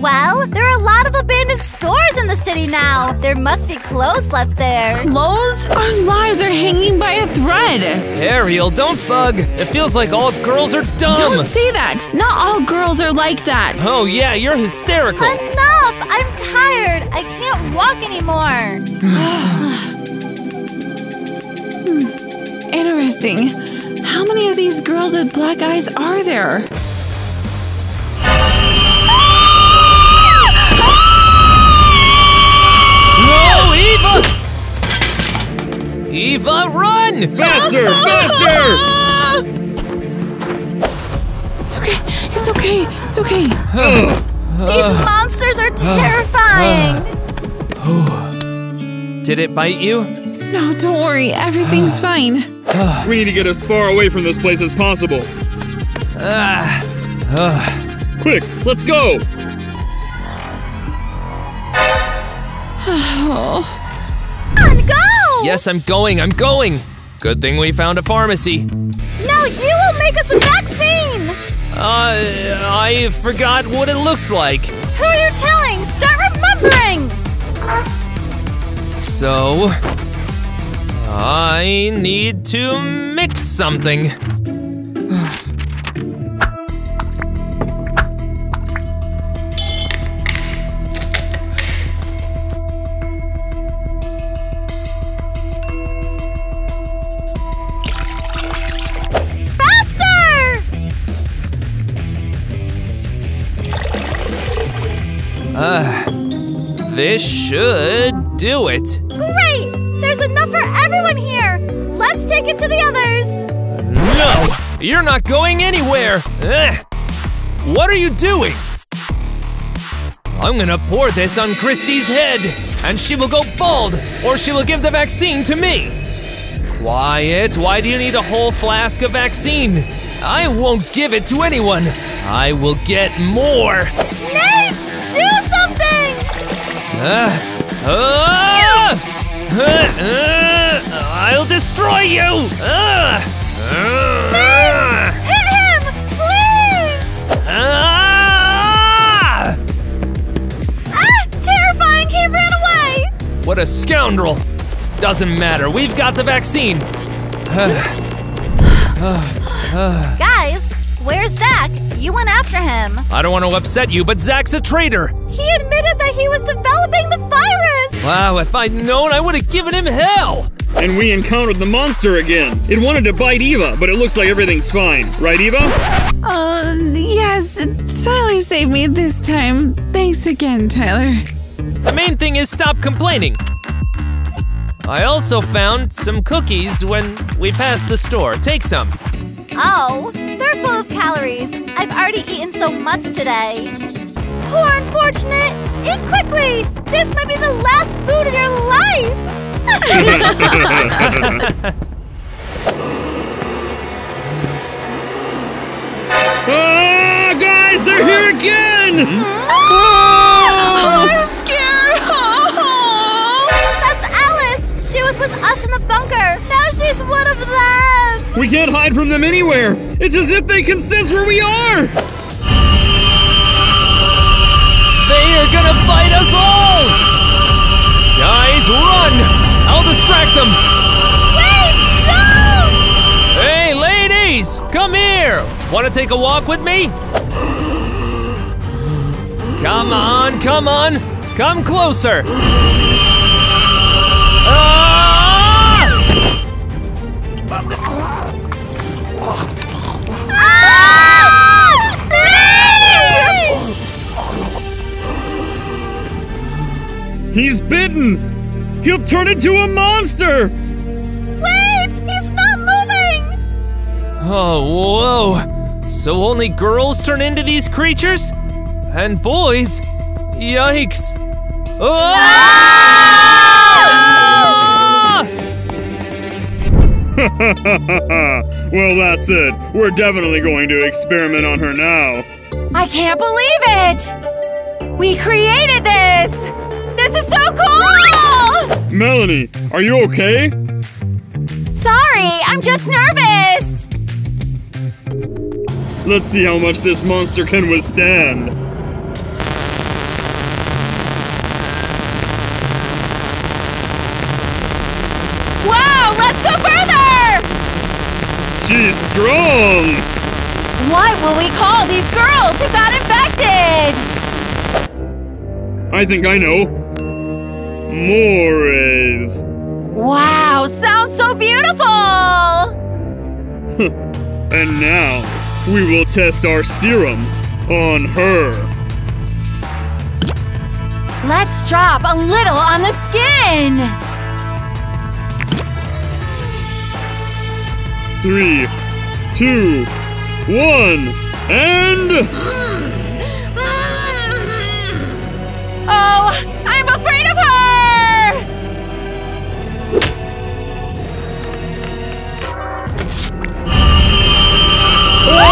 Well, there are a lot of abandoned stores in the city now. There must be clothes left there. Clothes? Our lives are hanging by a thread. Ariel, don't bug. It feels like all girls are dumb. Don't say that. Not all girls are like that. Oh yeah, you're hysterical. Enough! I'm tired. I can't walk anymore. Interesting. How many of these girls with black eyes are there? No, Eva! Eva, run! Faster! Faster! It's okay. It's okay. It's okay. These monsters are terrifying. Did it bite you? No, don't worry. Everything's fine. We need to get as far away from this place as possible. Uh, uh. Quick, let's go! Oh. Come on, go! Yes, I'm going, I'm going! Good thing we found a pharmacy. Now you will make us a vaccine! Uh, I forgot what it looks like. Who are you telling? Start remembering! So... I need to mix something. Faster! Uh, this should do it. Great! There's enough for everyone here! Let's take it to the others! No! You're not going anywhere! Ugh. What are you doing? I'm gonna pour this on Christy's head, and she will go bald, or she will give the vaccine to me! Wyatt, why do you need a whole flask of vaccine? I won't give it to anyone! I will get more! Nate! Do something! Uh, uh, Uh, uh, I'll destroy you! Uh, uh, hit him! Please! Ah! Ah! Terrifying! He ran away! What a scoundrel! Doesn't matter, we've got the vaccine! Uh, uh, uh. Guys, where's Zach? You went after him. I don't want to upset you, but Zach's a traitor! He admitted that he was developing the virus! Wow, if I'd known, I would have given him hell! And we encountered the monster again. It wanted to bite Eva, but it looks like everything's fine. Right, Eva? Uh, yes. Tyler saved me this time. Thanks again, Tyler. The main thing is stop complaining. I also found some cookies when we passed the store. Take some. Oh, they're full of calories. I've already eaten so much today. Poor unfortunate! Eat quickly! This might be the last food of your life! Ah, guys, they're here again! Oh, I'm scared! Oh. That's Alice! She was with us in the bunker! Now she's one of them! We can't hide from them anywhere! It's as if they can sense where we are! They are gonna fight us all! Guys, run! I'll distract them! Wait! Don't! Hey, ladies! Come here! Want to take a walk with me? Come on, come on! Come closer! Ah! Ah! He's bitten! He'll turn into a monster! Wait! He's not moving! Oh, whoa! So only girls turn into these creatures? And boys? Yikes! Oh! Ah! Well, that's it. We're definitely going to experiment on her now. I can't believe it! We created this! This is so cool! Melanie, are you okay? Sorry, I'm just nervous! Let's see how much this monster can withstand. Wow, let's go further! She's strong! What will we call these girls who got infected? I think I know. Mores. Wow, sounds so beautiful! And now... we will test our serum on her. Let's drop a little on the skin. Three, two, one, and... Oh, I'm afraid of her! Oh!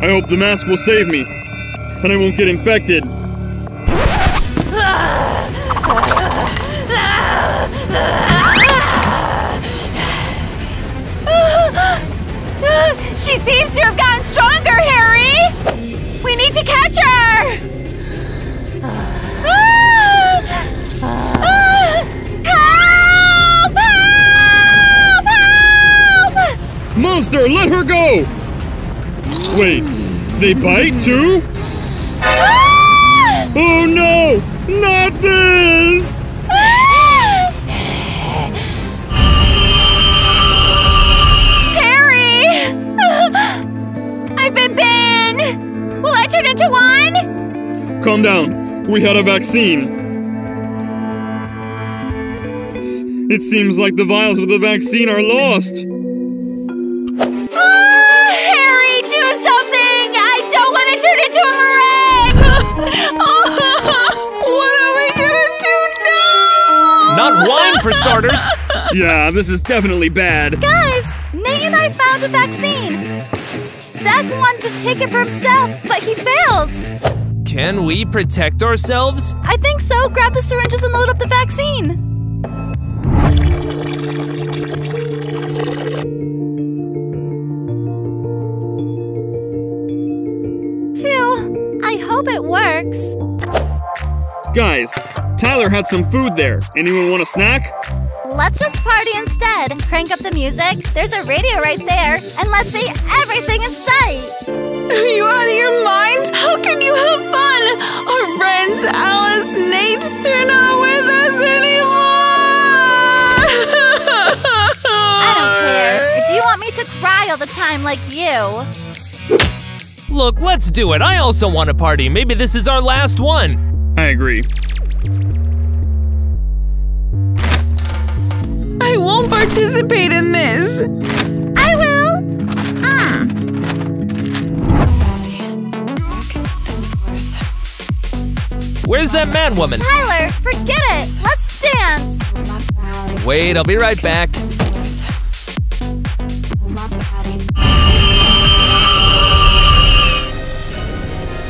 I hope the mask will save me, and I won't get infected. She seems to have gotten stronger, Harry! We need to catch her! Help! Help! Help! Monster, let her go! Wait, they bite too? Ah! Oh no! Not this! Ah! Harry! I've been bitten! Will I turn into one? Calm down. We had a vaccine. It seems like the vials with the vaccine are lost. Not wine for starters! Yeah, this is definitely bad. Guys, Nate and I found a vaccine. Zach wanted to take it for himself, but he failed. Can we protect ourselves? I think so. Grab the syringes and load up the vaccine. Phew. I hope it works. Guys, Tyler had some food there. Anyone want a snack? Let's just party instead and crank up the music. There's a radio right there, and let's see everything in sight. Are you out of your mind? How can you have fun? Our friends, Alice, Nate, they're not with us anymore! I don't care. Do you want me to cry all the time like you? Look, let's do it. I also want to party. Maybe this is our last one. I agree. I won't participate in this. I will. Ah. Where's that mad woman? Tyler, forget it. Let's dance. Wait, I'll be right back.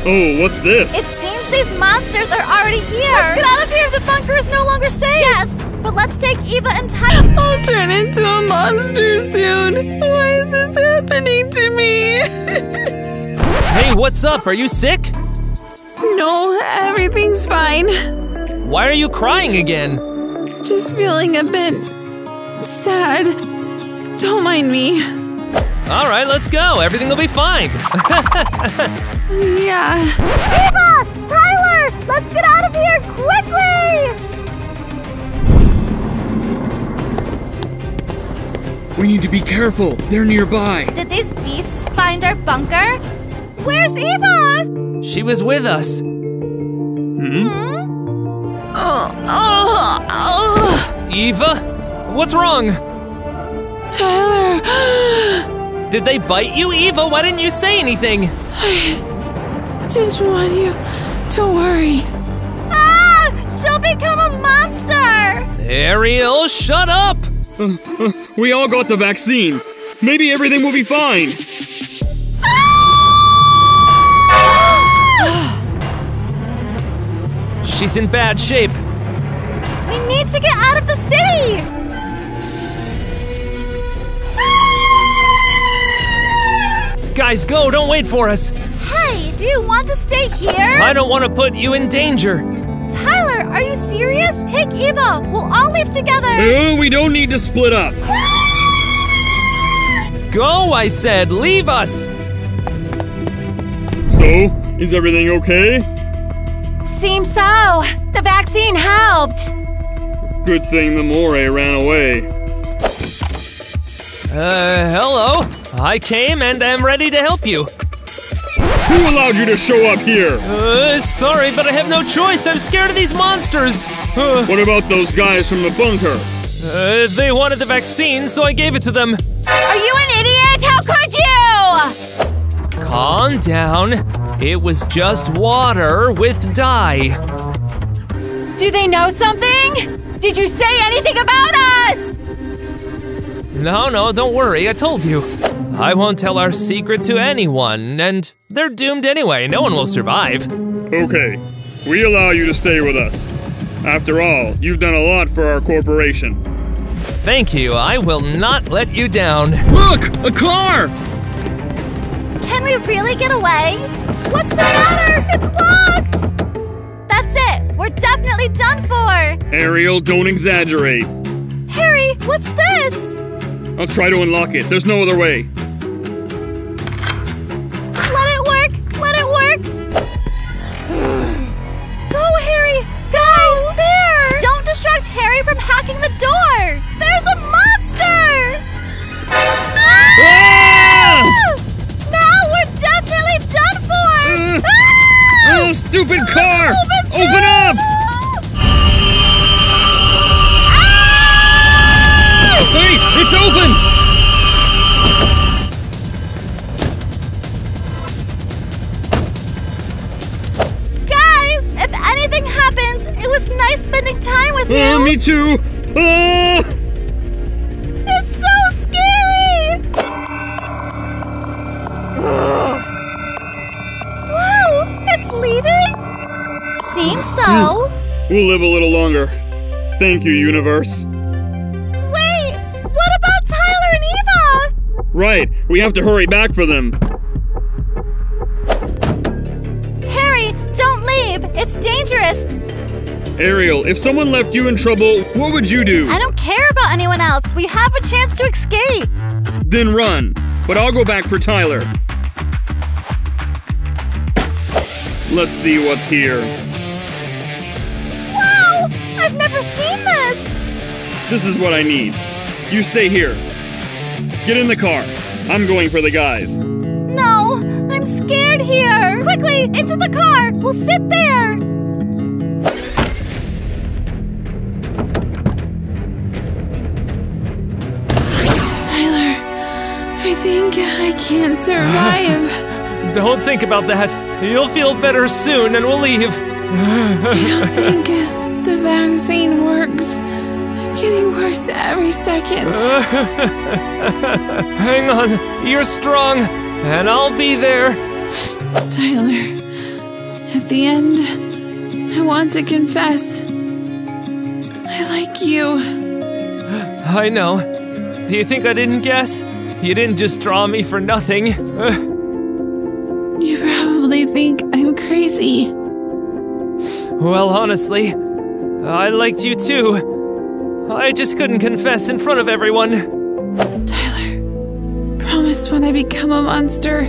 Oh, what's this? It seems these monsters are already here. Let's get out of here. The bunker is no longer safe. Yes, but let's take Eva and Tyler. I'll turn into a monster soon. Why is this happening to me? Hey, what's up? Are you sick? No, everything's fine. Why are you crying again? Just feeling a bit sad. Don't mind me. All right, let's go. Everything will be fine. Yeah. Eva! Tyler! Let's get out of here quickly! We need to be careful. They're nearby. Did these beasts find our bunker? Where's Eva? She was with us. Hmm? Hmm? Oh, oh, oh. Eva? What's wrong? Tyler. Did they bite you, Eva? Why didn't you say anything? I didn't want you to worry. Ah! She'll become a monster! Ariel, shut up! Uh, uh, we all got the vaccine. Maybe everything will be fine. She's in bad shape. We need to get out of the city! Guys, go! Don't wait for us! Hey, do you want to stay here? I don't want to put you in danger. Tyler, are you serious? Take Eva. We'll all leave together. No, we don't need to split up. Go, I said. Leave us. So, is everything okay? Seems so. The vaccine helped. Good thing the moray ran away. Uh, hello. I came and am ready to help you. Who allowed you to show up here? Uh, sorry, but I have no choice. I'm scared of these monsters. Uh, what about those guys from the bunker? Uh, they wanted the vaccine, so I gave it to them. Are you an idiot? How could you? Calm down. It was just water with dye. Do they know something? Did you say anything about us? No, no, don't worry, I told you. I won't tell our secret to anyone, and they're doomed anyway. No one will survive. Okay, we allow you to stay with us. After all, you've done a lot for our corporation. Thank you, I will not let you down. Look, a car! Can we really get away? What's the matter? It's locked! That's it! We're definitely done for! Ariel, don't exaggerate! Harry, what's this? I'll try to unlock it. There's no other way. Let it work! Let it work! Go, Harry! Guys, go. There! Don't distract Harry from hacking the door! There's a monster! Ah! Ah! Definitely done for! Uh, ah! Oh, stupid car! Open, Open up! Ah! Hey, it's open! Guys, if anything happens, it was nice spending time with you. Uh, me too. Uh! It's so scary! Leaving? Seems so. We'll live a little longer. Thank you, universe. Wait, what about Tyler and Eva? Right, we have to hurry back for them. Harry, don't leave. It's dangerous. Ariel, if someone left you in trouble, what would you do? I don't care about anyone else. We have a chance to escape. Then run. But I'll go back for Tyler. Let's see what's here. Wow! I've never seen this! This is what I need. You stay here. Get in the car. I'm going for the guys. No, I'm scared here. Quickly, into the car. We'll sit there. Tyler, I think I can't survive. Don't think about that. You'll feel better soon, and we'll leave. I don't think the vaccine works. I getting worse every second. Hang on, you're strong, and I'll be there. Tyler, at the end, I want to confess. I like you. I know. Do you think I didn't guess? You didn't just draw me for nothing. You probably think I'm crazy. Well, honestly, I liked you too. I just couldn't confess in front of everyone. Tyler, promise when I become a monster,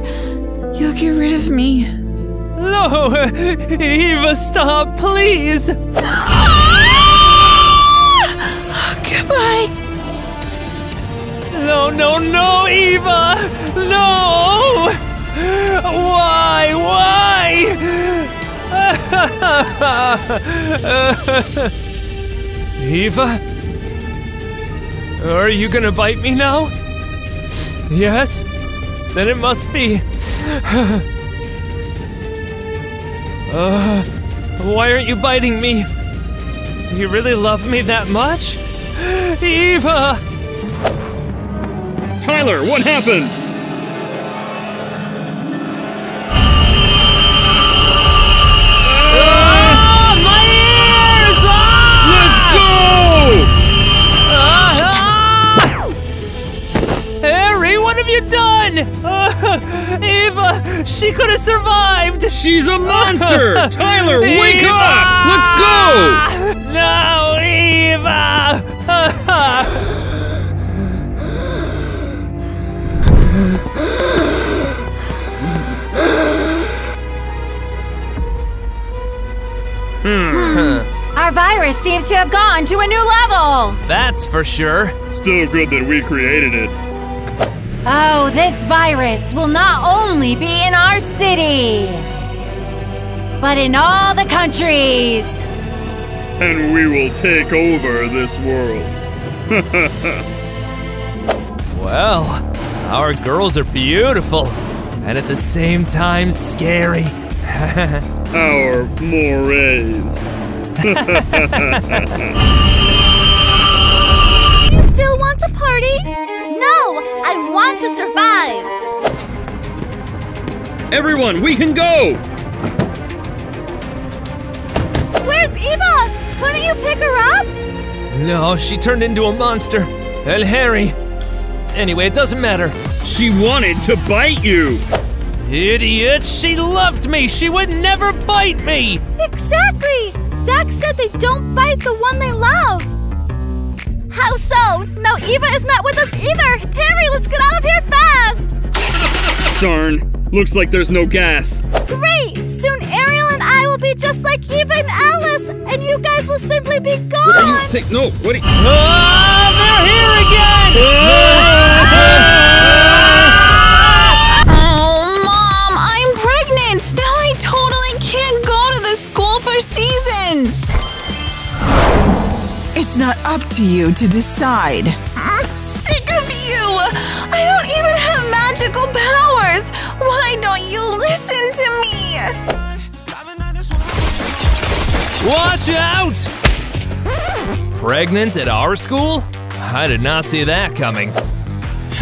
you'll get rid of me. No! Eva, stop, please! Oh, goodbye! No, no, no, Eva! No! Why? Why? Eva? Are you gonna bite me now? Yes? Then it must be. uh, why aren't you biting me? Do you really love me that much? Eva! Tyler, what happened? Ah, my ears! Ah! Let's go! Ah, ah! Harry, what have you done? Uh, Eva, she could have survived! She's a monster! Tyler, wake Eva! Up! Let's go! No, Eva! Hmm. Our virus seems to have gone to a new level! That's for sure. Still good that we created it. Oh, this virus will not only be in our city, but in all the countries. And we will take over this world. Well, our girls are beautiful, and at the same time scary. Our mores. You still want to party? No, I want to survive. Everyone, we can go. Where's Eva? Couldn't you pick her up? No, she turned into a monster. And Harry. Anyway, it doesn't matter. She wanted to bite you. Idiot! She loved me! She would never bite me! Exactly! Zach said they don't bite the one they love! How so? Now Eva is not with us either! Harry, let's get out of here fast! Darn! Looks like there's no gas! Great! Soon Ariel and I will be just like Eva and Alice! And you guys will simply be gone! What are you saying? No! What are you- Ah! They're here again! Ah! Now I totally can't go to the School for Seasons! It's not up to you to decide. I'm sick of you! I don't even have magical powers! Why don't you listen to me? Watch out! Pregnant at our school? I did not see that coming.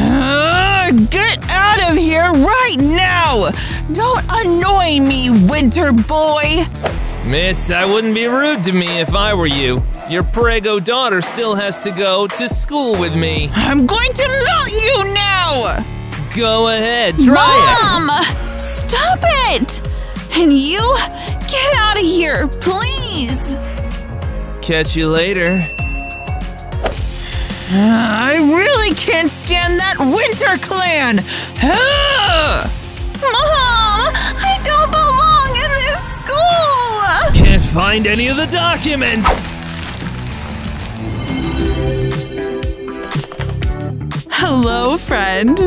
Uh, get out of here right now! Don't annoy me, Winter Boy! Miss, I wouldn't be rude to me if I were you. Your prego daughter still has to go to school with me. I'm going to melt you now! Go ahead, try Mom, it! Mom! Stop it! And you, get out of here, please! Catch you later. Uh, I really can't stand that Winter Clan! Uh! Mom! I don't belong in this school! Can't find any of the documents! Hello, friend.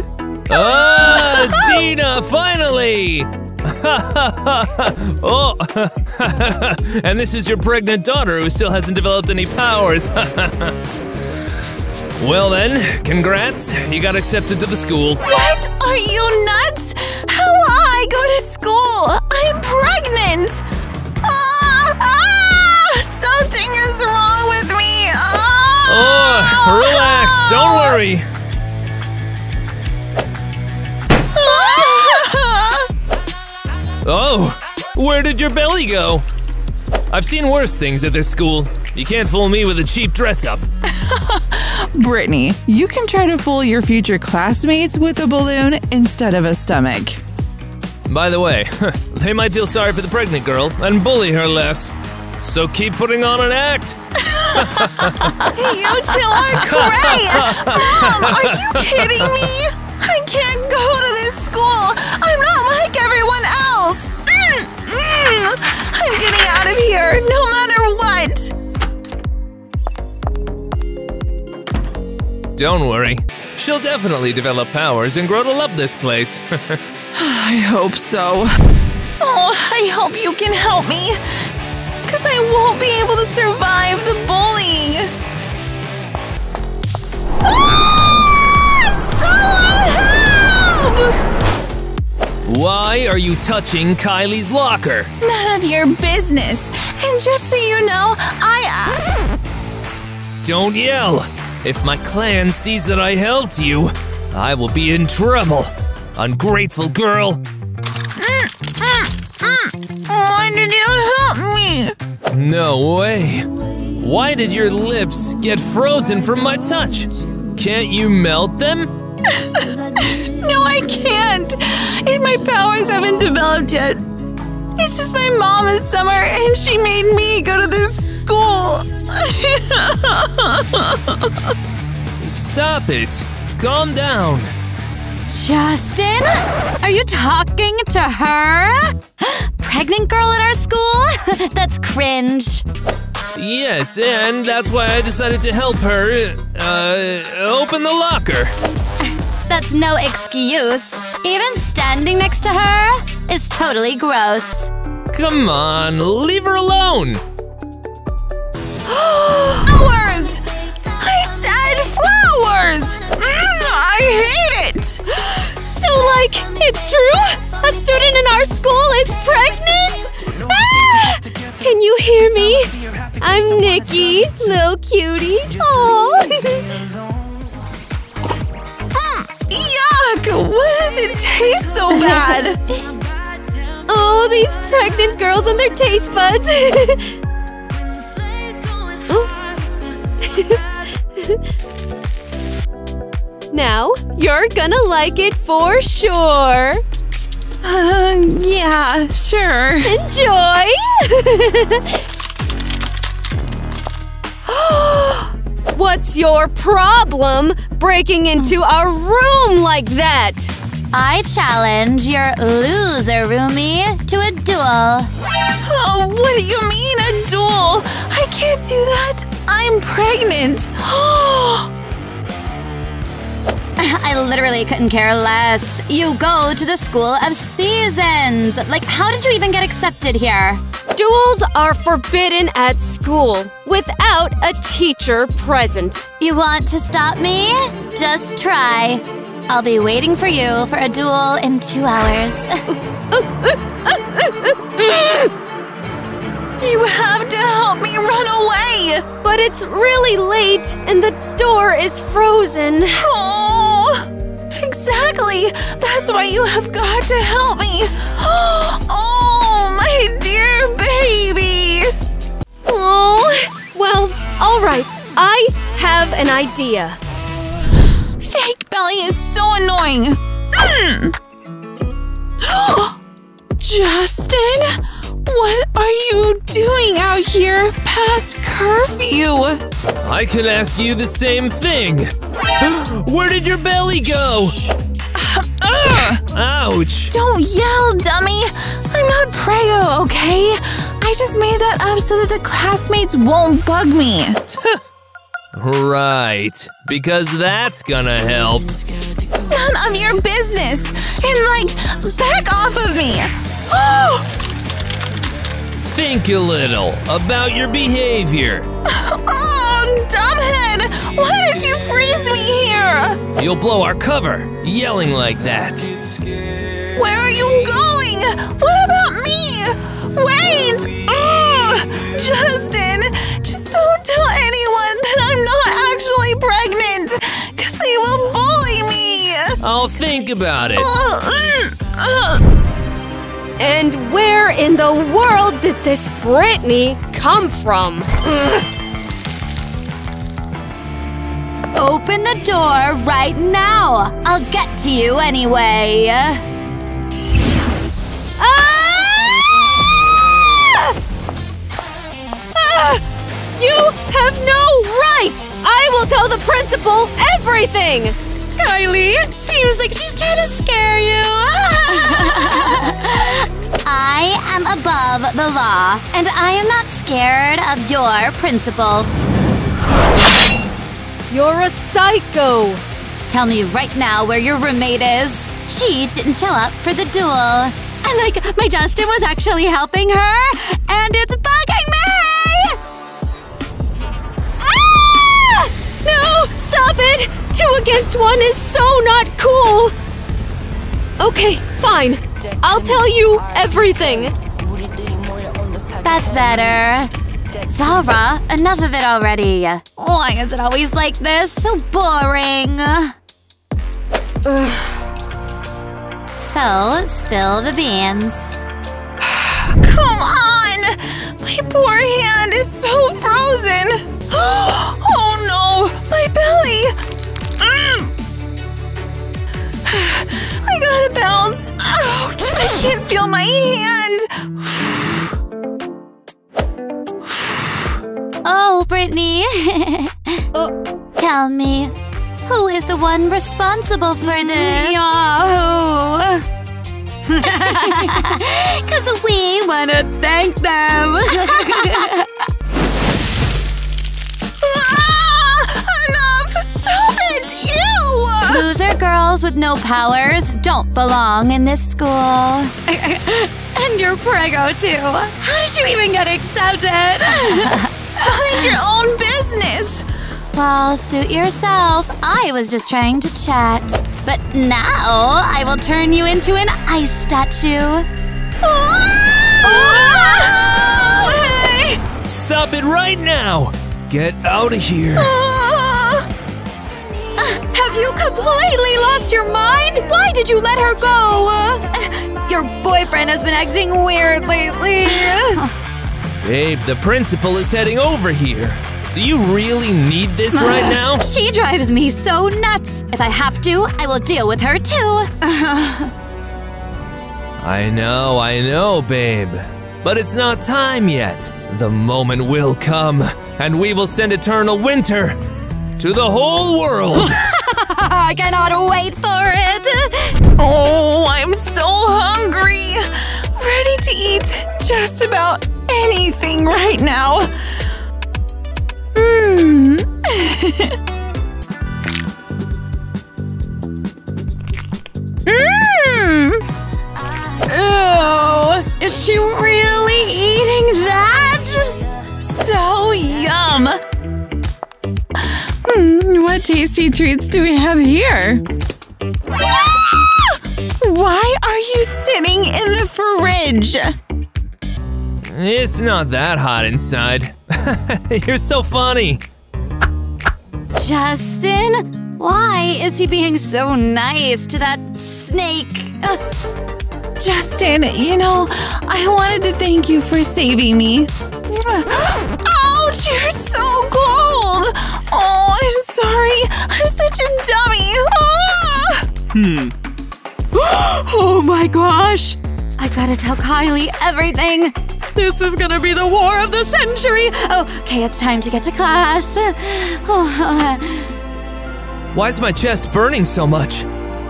Ah, oh, Dina, finally! Oh, and this is your pregnant daughter who still hasn't developed any powers. Well then, congrats, you got accepted to the school. What? Are you nuts? How will I go to school? I'm pregnant! Ah, ah, something is wrong with me! Ah. Oh. Where did your belly go? I've seen worse things at this school. You can't fool me with a cheap dress-up. Brittany, you can try to fool your future classmates with a balloon instead of a stomach. By the way, they might feel sorry for the pregnant girl and bully her less. So keep putting on an act. You two are great! Mom, are you kidding me? I can't go to this school. I'm not like everyone else. Mm, mm. I'm getting out of here, no matter what. Don't worry. She'll definitely develop powers and grow to love this place. I hope so. Oh, I hope you can help me. Because I won't be able to survive the bullying! Ah! Someone help! Why are you touching Kylie's locker? None of your business! And just so you know, I... Uh... Don't yell! If my clan sees that I helped you, I will be in trouble! Ungrateful girl! Mm, mm, mm. Why did you help? No way! Why did your lips get frozen from my touch? Can't you melt them? No, I can't! And my powers haven't developed yet. It's just my mom is summer and she made me go to this school. Stop it! Calm down! Justin? Are you talking to her? Pregnant girl at our school? That's cringe. Yes, and that's why I decided to help her, uh, open the locker. That's no excuse. Even standing next to her is totally gross. Come on, leave her alone. Flowers! I said flowers! Mm, I hate it! So, like, it's true? A student in our school is pregnant? Ah! Can you hear me? I'm Nikki, little cutie. Aww. mm, yuck! Why does it taste so bad? Oh, these pregnant girls and their taste buds. Now, you're gonna like it for sure. Uh, yeah, sure. Enjoy! What's your problem breaking into our room like that? I challenge your loser roomie to a duel. Oh, what do you mean a duel? I can't do that. I'm pregnant. I literally couldn't care less. You go to the School of Seasons. Like, how did you even get accepted here? Duels are forbidden at school without a teacher present. You want to stop me? Just try. I'll be waiting for you for a duel in two hours. You have to help me run away! But it's really late and the door is frozen. Oh! Exactly! That's why you have got to help me! Oh, my dear baby! Oh, well, alright. I have an idea. Fake belly is so annoying! Mm. Justin? What are you doing out here past curfew? I could ask you the same thing. Where did your belly go? Uh, Ouch. Don't yell, dummy. I'm not prego, okay? I just made that up so that the classmates won't bug me. Right, because that's gonna help. None of your business. And, like, back off of me. Oh! Think a little about your behavior. Oh, dumbhead! Why did you freeze me here? You'll blow our cover, yelling like that. Where are you going? What about me? Wait! Oh, Justin, just don't tell anyone that I'm not actually pregnant, because they will bully me. I'll think about it. Oh, mm, uh. And where in the world did this Britney come from? Ugh. Open the door right now! I'll get to you anyway! Ah! Ah! You have no right! I will tell the principal everything! Kylie, seems like she's trying to scare you! I am above the law, and I am not scared of your principal. You're a psycho! Tell me right now where your roommate is. She didn't show up for the duel. And like, my Justin was actually helping her, and it's bugging me! Ah! No! Stop it! Two against one is so not cool! Okay, fine. I'll tell you everything. That's better. Zara, enough of it already. Why is it always like this? So boring. Ugh. So, spill the beans. Come on! My poor hand is so frozen! Oh no! My belly! Mm. I gotta bounce! Ouch! I can't feel my hand! Oh, Britney. uh, Tell me, who is the one responsible for this? Yahoo! Because we want to thank them! Ah, enough! Stop it! You! Loser girls with no powers don't belong in this school. And you're prego, too. How did you even get accepted? Mind your own business! Well, suit yourself. I was just trying to chat. But now, I will turn you into an ice statue. Oh! Hey! Stop it right now! Get out of here. Uh, have you completely lost your mind? Why did you let her go? Uh, your boyfriend has been acting weird lately. Babe, the principal is heading over here. Do you really need this right now? She drives me so nuts. If I have to, I will deal with her too. I know, I know, babe. But it's not time yet. The moment will come, and we will send eternal winter to the whole world. I cannot wait for it. Oh, I'm so hungry. Ready to eat just about anything right now. Mm. mm. Ew, is she really eating that? So yum! Mm, what tasty treats do we have here? Ah! Why are you sitting in the fridge? It's not that hot inside. You're so funny. Justin? Why is he being so nice to that snake? Uh. Justin, you know, I wanted to thank you for saving me. Ouch, you're so cold! Oh, I'm sorry. I'm such a dummy. Ah! Hmm. Oh my gosh! I gotta tell Kylie everything. This is gonna be the war of the century! Oh, okay, it's time to get to class. Oh. Why is my chest burning so much?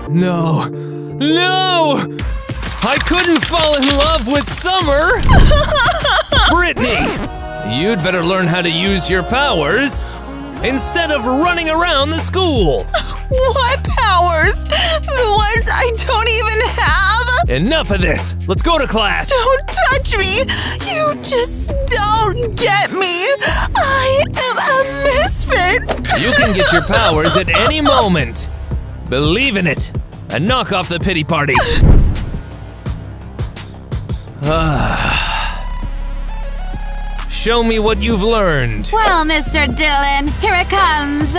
No. No! I couldn't fall in love with summer! Britney! You'd better learn how to use your powers instead of running around the school! What powers? The ones I don't even have? Enough of this! Let's go to class! Don't touch me! You just don't get me! I am a misfit! You can get your powers at any moment! Believe in it! And knock off the pity party! Show me what you've learned! Well, Mister Dylan, here it comes!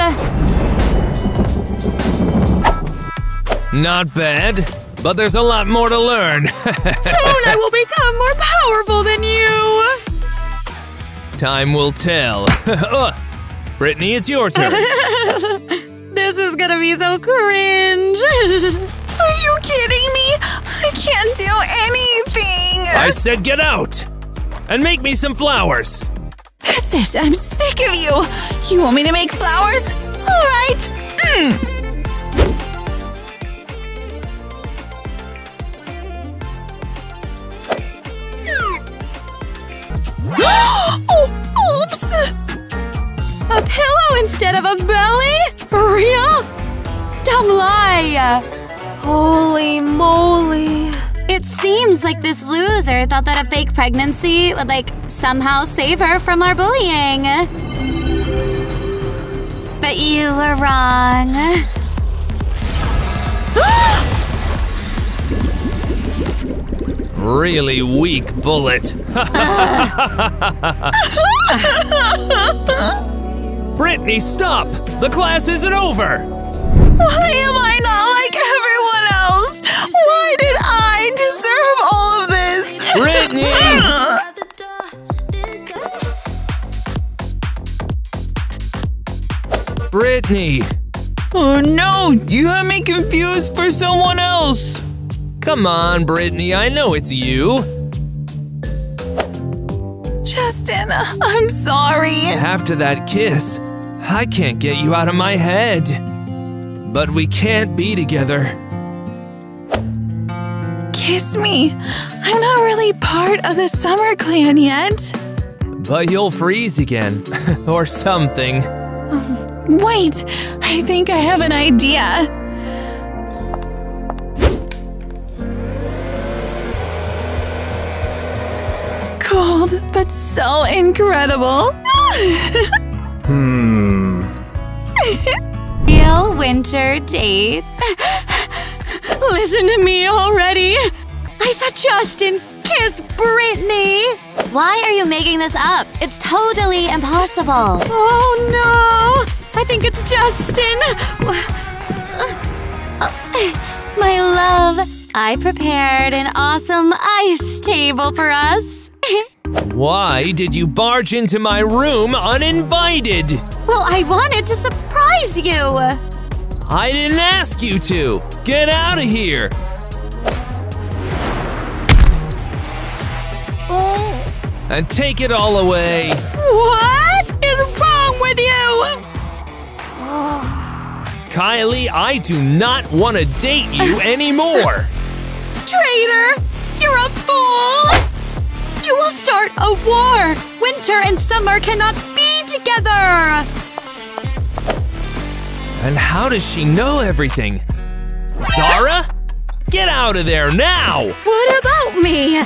Not bad. but there's a lot more to learn. Soon I will become more powerful than you. Time will tell. uh, Brittany, it's your turn. This is gonna be so cringe. Are you kidding me? I can't do anything. I said get out and make me some flowers. That's it. I'm sick of you. You want me to make flowers? All right. Mm. Oh, oops! A pillow instead of a belly? For real? Dumb lie! Holy moly! It seems like this loser thought that a fake pregnancy would, like, somehow save her from our bullying. But you were wrong. Really weak bullet. uh. Brittany, stop! The class isn't over! Why am I not like everyone else? Why did I deserve all of this? Brittany! Brittany! Oh no! You have me confused for someone else! Come on, Brittany, I know it's you. Justin, I'm sorry. After that kiss, I can't get you out of my head. But we can't be together. Kiss me. I'm not really part of the summer clan yet. But you'll freeze again, or something. Wait, I think I have an idea. Cold, but so incredible. hmm. Real winter date. Listen to me already. I saw Justin kiss Brittany. Why are you making this up? It's totally impossible. Oh no! I think it's Justin. My love, I prepared an awesome ice table for us. Why did you barge into my room uninvited? Well, I wanted to surprise you. I didn't ask you to. Get out of here. Oh. And take it all away. What is wrong with you? Oh. Kylie, I do not want to date you anymore. Traitor, you're a fool. You will start a war! Winter and summer cannot be together! And how does she know everything? Zara? Get out of there now! What about me?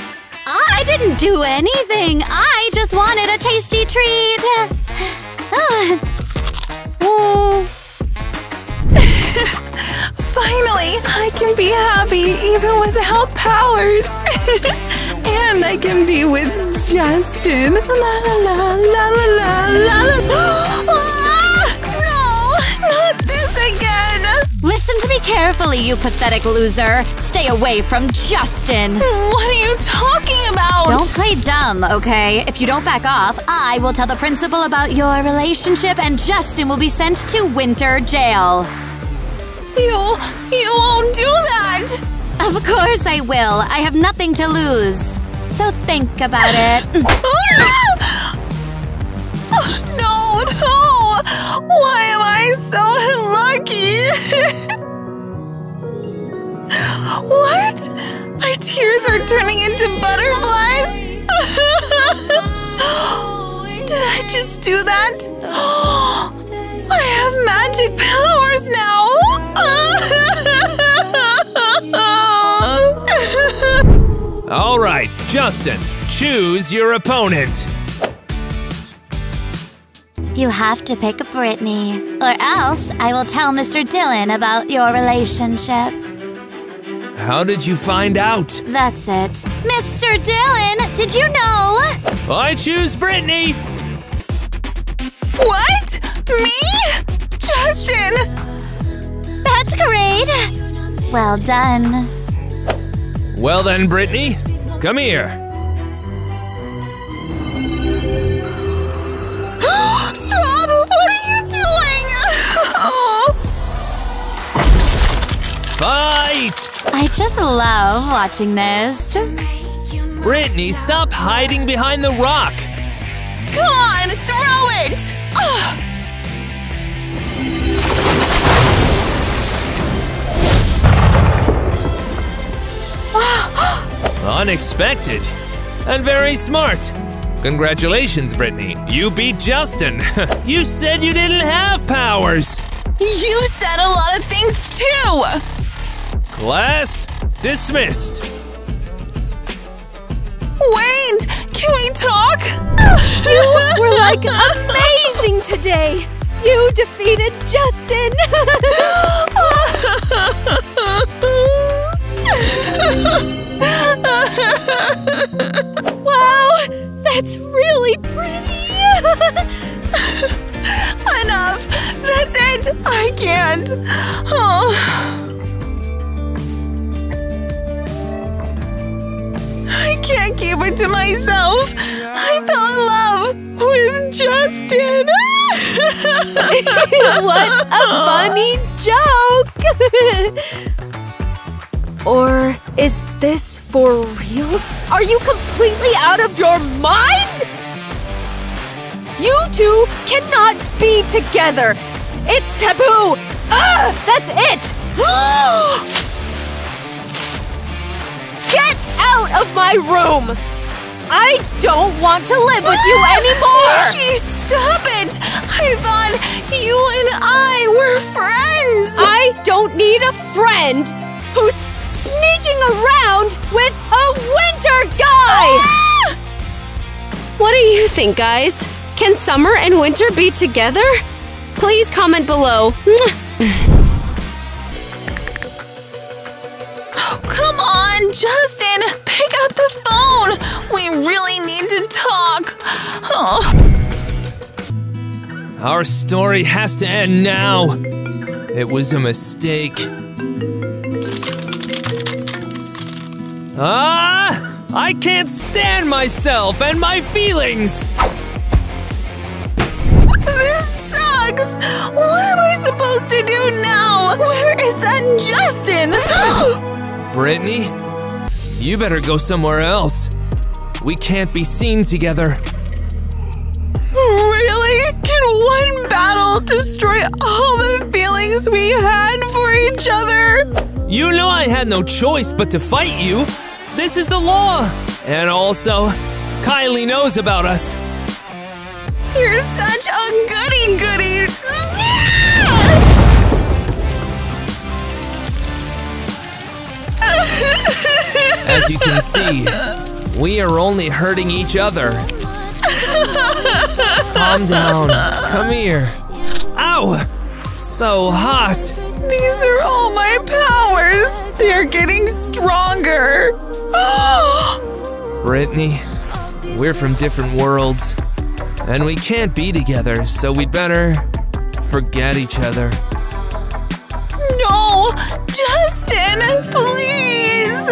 I didn't do anything! I just wanted a tasty treat! Oh. Finally, I can be happy even without powers! And I can be with Justin. La la la la la la la la. Ah, no, not this again. Listen to me carefully, you pathetic loser. Stay away from Justin. What are you talking about? Don't play dumb, okay? If you don't back off, I will tell the principal about your relationship and Justin will be sent to winter jail. You, you won't do that. Of course I will. I have nothing to lose. So think about it. No, no! Why am I so unlucky? What? My tears are turning into butterflies? Did I just do that? I have magic powers now! All right, Justin, choose your opponent. You have to pick Brittany, or else I will tell Mister Dylan about your relationship. How did you find out? That's it. Mister Dylan, did you know? I choose Brittany. What? Me? Justin? That's great. Well done. Well then, Brittany, come here. Stop! What are you doing? Fight! I just love watching this. Brittany, stop hiding behind the rock. Come on, throw it! Ugh. Unexpected and very smart. Congratulations, Brittany. You beat Justin. You said you didn't have powers. You said a lot of things too. Class dismissed. Wait, can we talk? You were like amazing today. You defeated Justin. Wow, that's really pretty. Enough, that's it. I can't. Oh, I can't keep it to myself. I fell in love with Justin. What a funny joke! Or is this for real? Are you completely out of your mind? You two cannot be together. It's taboo. Ah, that's it. Get out of my room. I don't want to live with you anymore! Nikki, stop it! I thought you and I were friends! I don't need a friend who's sneaking around with a winter guy! Ah! What do you think, guys? Can summer and winter be together? Please comment below. Oh, come on, Justin! Pick up the phone! We really need to talk! Oh. Our story has to end now! It was a mistake. Ah! I can't stand myself and my feelings! This sucks! What am I supposed to do now? Where is that Justin? Brittany, you better go somewhere else. We can't be seen together. Really? Can one battle destroy all the feelings we had for each other? You know I had no choice but to fight you. This is the law. And also, Kylie knows about us. You're such a goody-goody. As you can see, we are only hurting each other. Calm down. Come here. Ow! So hot. These are all my powers. They're getting stronger. Brittany, we're from different worlds. And we can't be together, so we'd better forget each other. No! Justin, please!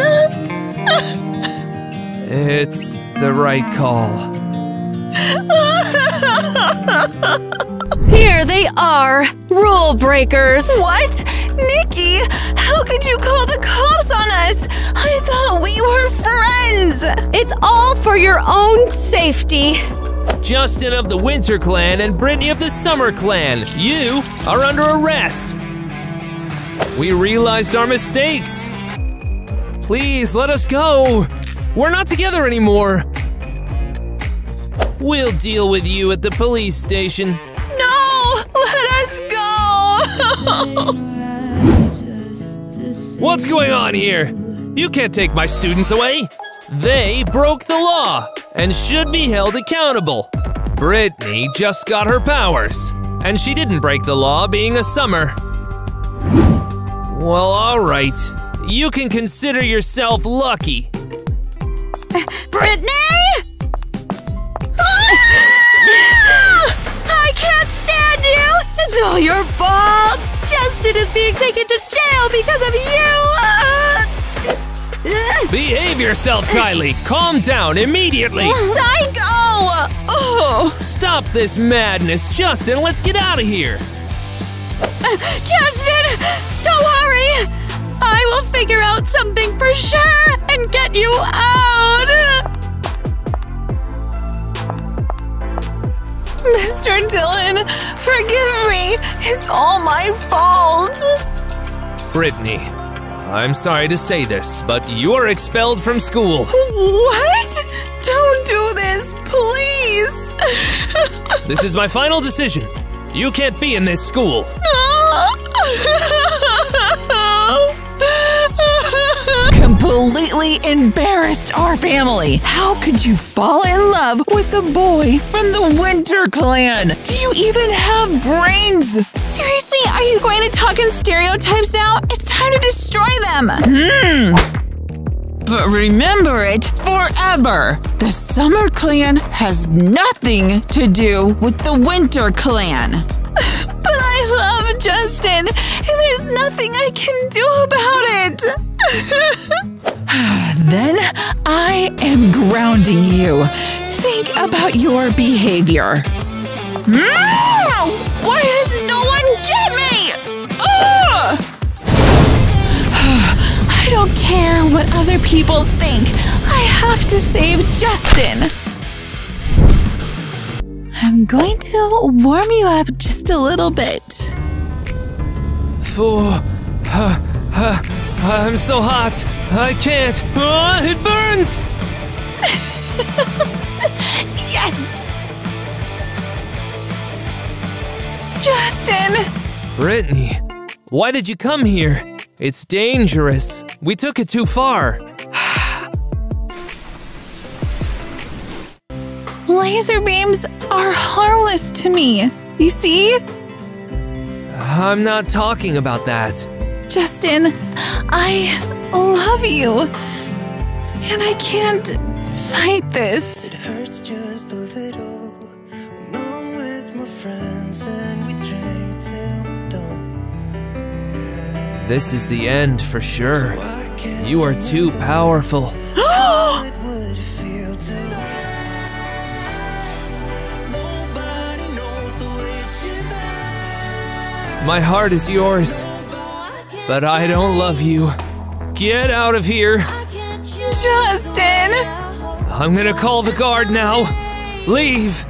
It's the right call. Here they are, rule breakers. What? Nikki, how could you call the cops on us? I thought we were friends. It's all for your own safety. Justin of the Winter Clan and Brittany of the Summer Clan, you are under arrest. We realized our mistakes. Please let us go. We're not together anymore. We'll deal with you at the police station. No, let us go. What's going on here? You can't take my students away. They broke the law and should be held accountable. Brittany just got her powers, and she didn't break the law being a summer. Well, all right. You can consider yourself lucky. Brittany! I can't stand you! It's all your fault! Justin is being taken to jail because of you! Behave yourself, Kylie! Calm down immediately! Psycho! Oh. Stop this madness, Justin! Let's get out of here! Uh, Justin! Don't worry! I will figure out something for sure and get you out! Mister Dylan, forgive me! It's all my fault! Brittany, I'm sorry to say this, but you are expelled from school. What? Don't do this, please! This is my final decision. You can't be in this school. Completely embarrassed our family. How could you fall in love with the boy from the Winter Clan? Do you even have brains? Seriously, are you going to talk in stereotypes now? It's time to destroy them. Hmm. But remember it forever. The Summer Clan has nothing to do with the Winter Clan. But I love Justin, and there's nothing I can do about it. Then I am grounding you. Think about your behavior. Mm! Why does no one get me? Ugh! I don't care what other people think. I have to save Justin. I'm going to warm you up just a little bit. Fool. Huh, huh. I'm so hot, I can't. Oh, it burns! Yes! Justin! Brittany, why did you come here? It's dangerous. We took it too far. Laser beams are harmless to me, you see? I'm not talking about that. Justin, I love you, and I can't fight this. It hurts just a little when I'm with my friends and we drink till we're done. This is the end for sure. You are too powerful. My heart is yours. But I don't love you. Get out of here. Justin! I'm gonna call the guard now. Leave.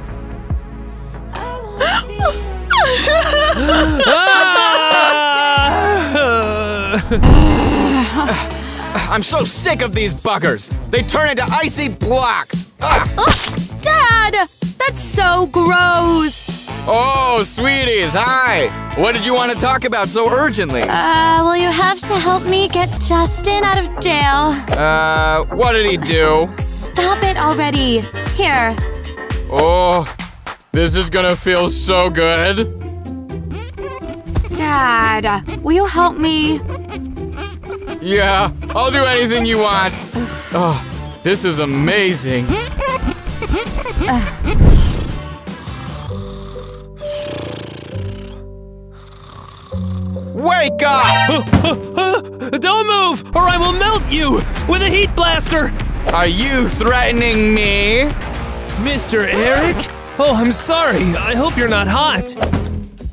I'm so sick of these buggers. They turn into icy blocks. Oh, Dad, that's so gross. Oh, sweeties, hi! What did you want to talk about so urgently? Uh, will you have to help me get Justin out of jail? Uh, what did he do? Stop it already. Here. Oh, this is gonna feel so good. Dad, will you help me? Yeah, I'll do anything you want. Oh, this is amazing. Uh. Wake up! Don't move, or I will melt you with a heat blaster! Are you threatening me? Mister Eric? Oh, I'm sorry. I hope you're not hot.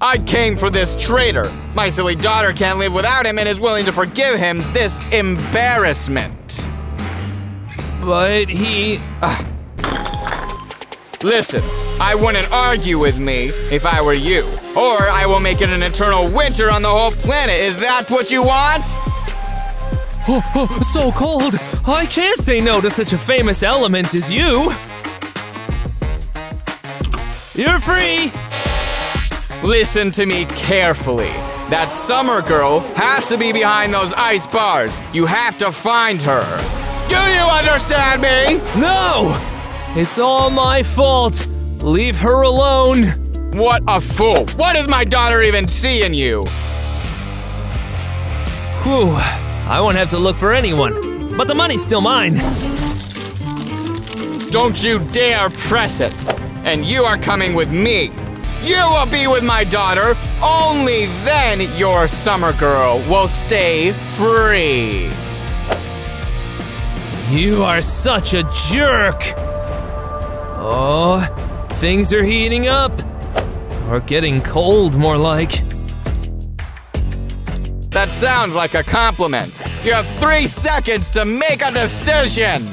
I came for this traitor. My silly daughter can't live without him and is willing to forgive him this embarrassment. But he… Uh. Listen, I wouldn't argue with me if I were you. Or I will make it an eternal winter on the whole planet. Is that what you want? Oh, oh, so cold. I can't say no to such a famous element as you. You're free. Listen to me carefully. That summer girl has to be behind those ice bars. You have to find her. Do you understand me? No! It's all my fault. Leave her alone. What a fool. What is my daughter even seeing you? Whew. I won't have to look for anyone. But the money's still mine. Don't you dare press it. And you are coming with me. You will be with my daughter. Only then your summer girl will stay free. You are such a jerk! Oh, things are heating up. Or getting cold, more like. That sounds like a compliment. You have three seconds to make a decision!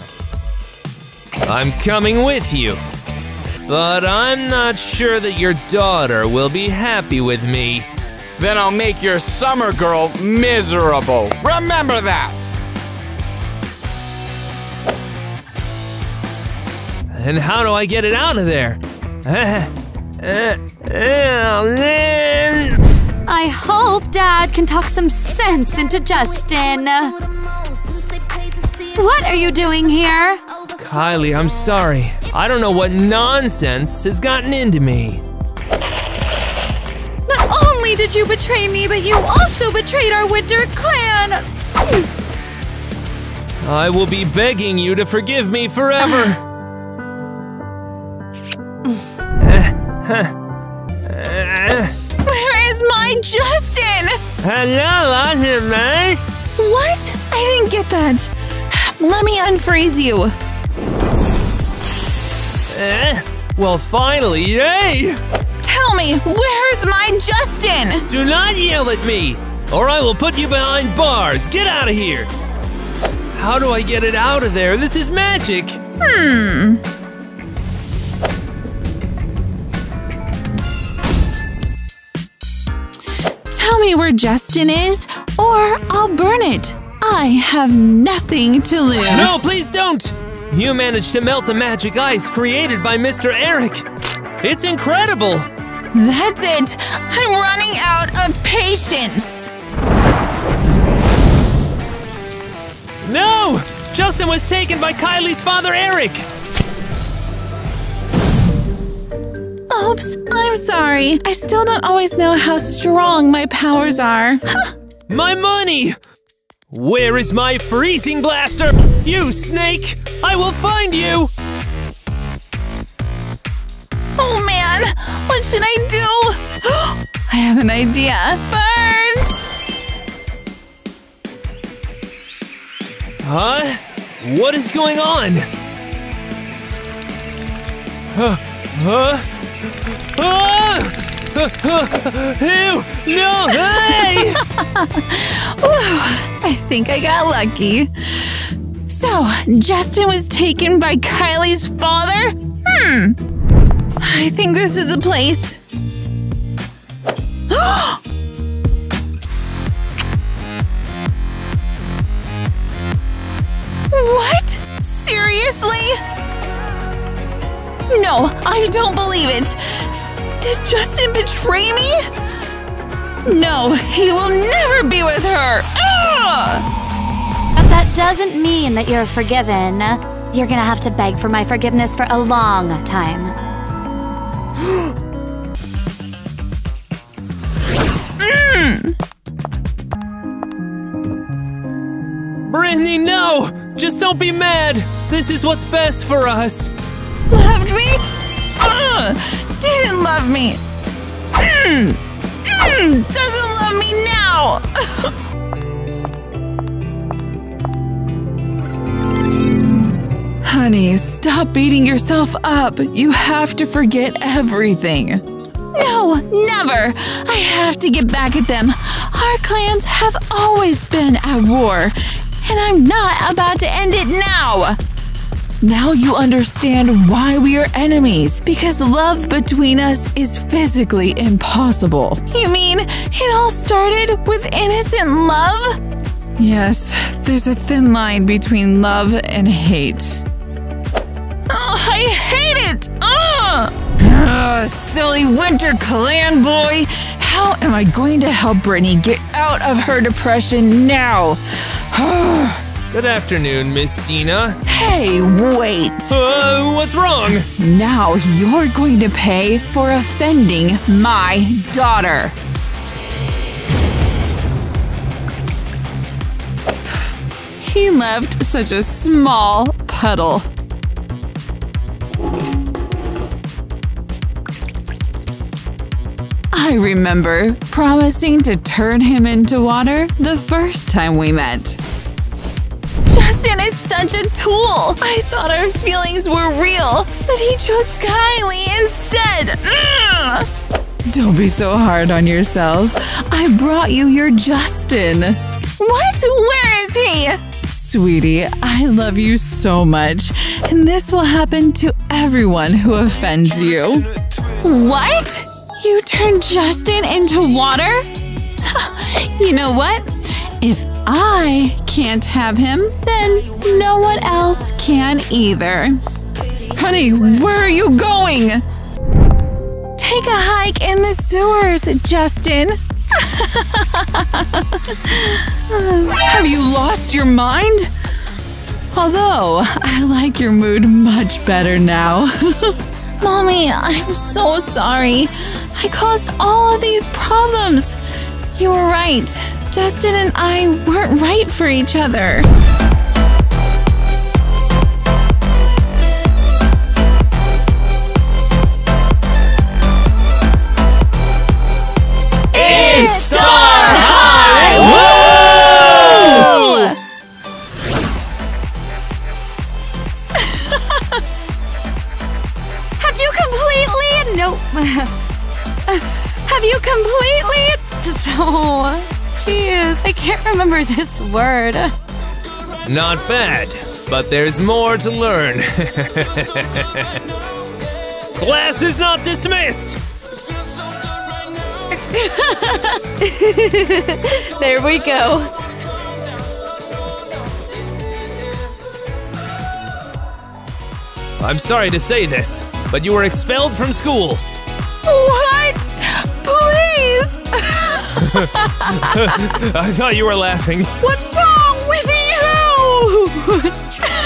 I'm coming with you. But I'm not sure that your daughter will be happy with me. Then I'll make your summer girl miserable. Remember that! And how do I get it out of there? I hope Dad can talk some sense into Justin. What are you doing here? Kylie, I'm sorry. I don't know what nonsense has gotten into me. Not only did you betray me, but you also betrayed our winter clan. I will be begging you to forgive me forever. Where is my Justin? Hello, Autumn, eh? What? I didn't get that. Let me unfreeze you. Eh? Well, finally, yay! Tell me, where's my Justin? Do not yell at me, or I will put you behind bars. Get out of here. How do I get it out of there? This is magic. Hmm. Tell me where Justin is, or I'll burn it. I have nothing to lose. No, please don't! You managed to melt the magic ice created by Mister Eric. It's incredible! That's it! I'm running out of patience! No! Justin was taken by Kylie's father, Eric! Oops, I'm sorry. I still don't always know how strong my powers are. Huh. My money! Where is my freezing blaster? You snake! I will find you! Oh man! What should I do? I have an idea. Birds! Huh? What is going on? Huh? Huh? Oh! Ew! No! Hey! I think I got lucky. So, Justin was taken by Kylie's father? Hmm. I think this is the place. What? Seriously? No, I don't believe it! Did Justin betray me? No, he will never be with her! Ah! But that doesn't mean that you're forgiven. You're gonna have to beg for my forgiveness for a long time. mm. Brittany, no! Just don't be mad! This is what's best for us! Loved me? Ugh, didn't love me. Mm, mm, doesn't love me now. Honey, stop beating yourself up. You have to forget everything. No, never. I have to get back at them. Our clans have always been at war, and I'm not about to end it now. Now you understand why we are enemies, because love between us is physically impossible. You mean it all started with innocent love? Yes, there's a thin line between love and hate. Oh, I hate it! Ugh! Ugh, silly winter clan boy! How am I going to help Brittany get out of her depression now? Good afternoon, Miss Dina. Hey, wait! Uh, what's wrong? Now you're going to pay for offending my daughter. He left such a small puddle. I remember promising to turn him into water the first time we met. Justin is such a tool! I thought our feelings were real, but he chose Kylie instead! Mm. Don't be so hard on yourself. I brought you your Justin. What? Where is he? Sweetie, I love you so much, and this will happen to everyone who offends you. What? You turned Justin into water? You know what? If I can't have him, then no one else can either. Honey, where are you going? Take a hike in the sewers, Justin. Have you lost your mind? Although, I like your mood much better now. Mommy, I'm so sorry. I caused all of these problems. You were right. Justin and I weren't right for each other. It's Star High! Woo! Have you completely... No. Uh, have you completely... Oh... Jeez, I can't remember this word. Not bad, but there's more to learn. Class is not dismissed! There we go. I'm sorry to say this, but you were expelled from school. What? Please! I thought you were laughing. What's wrong with you?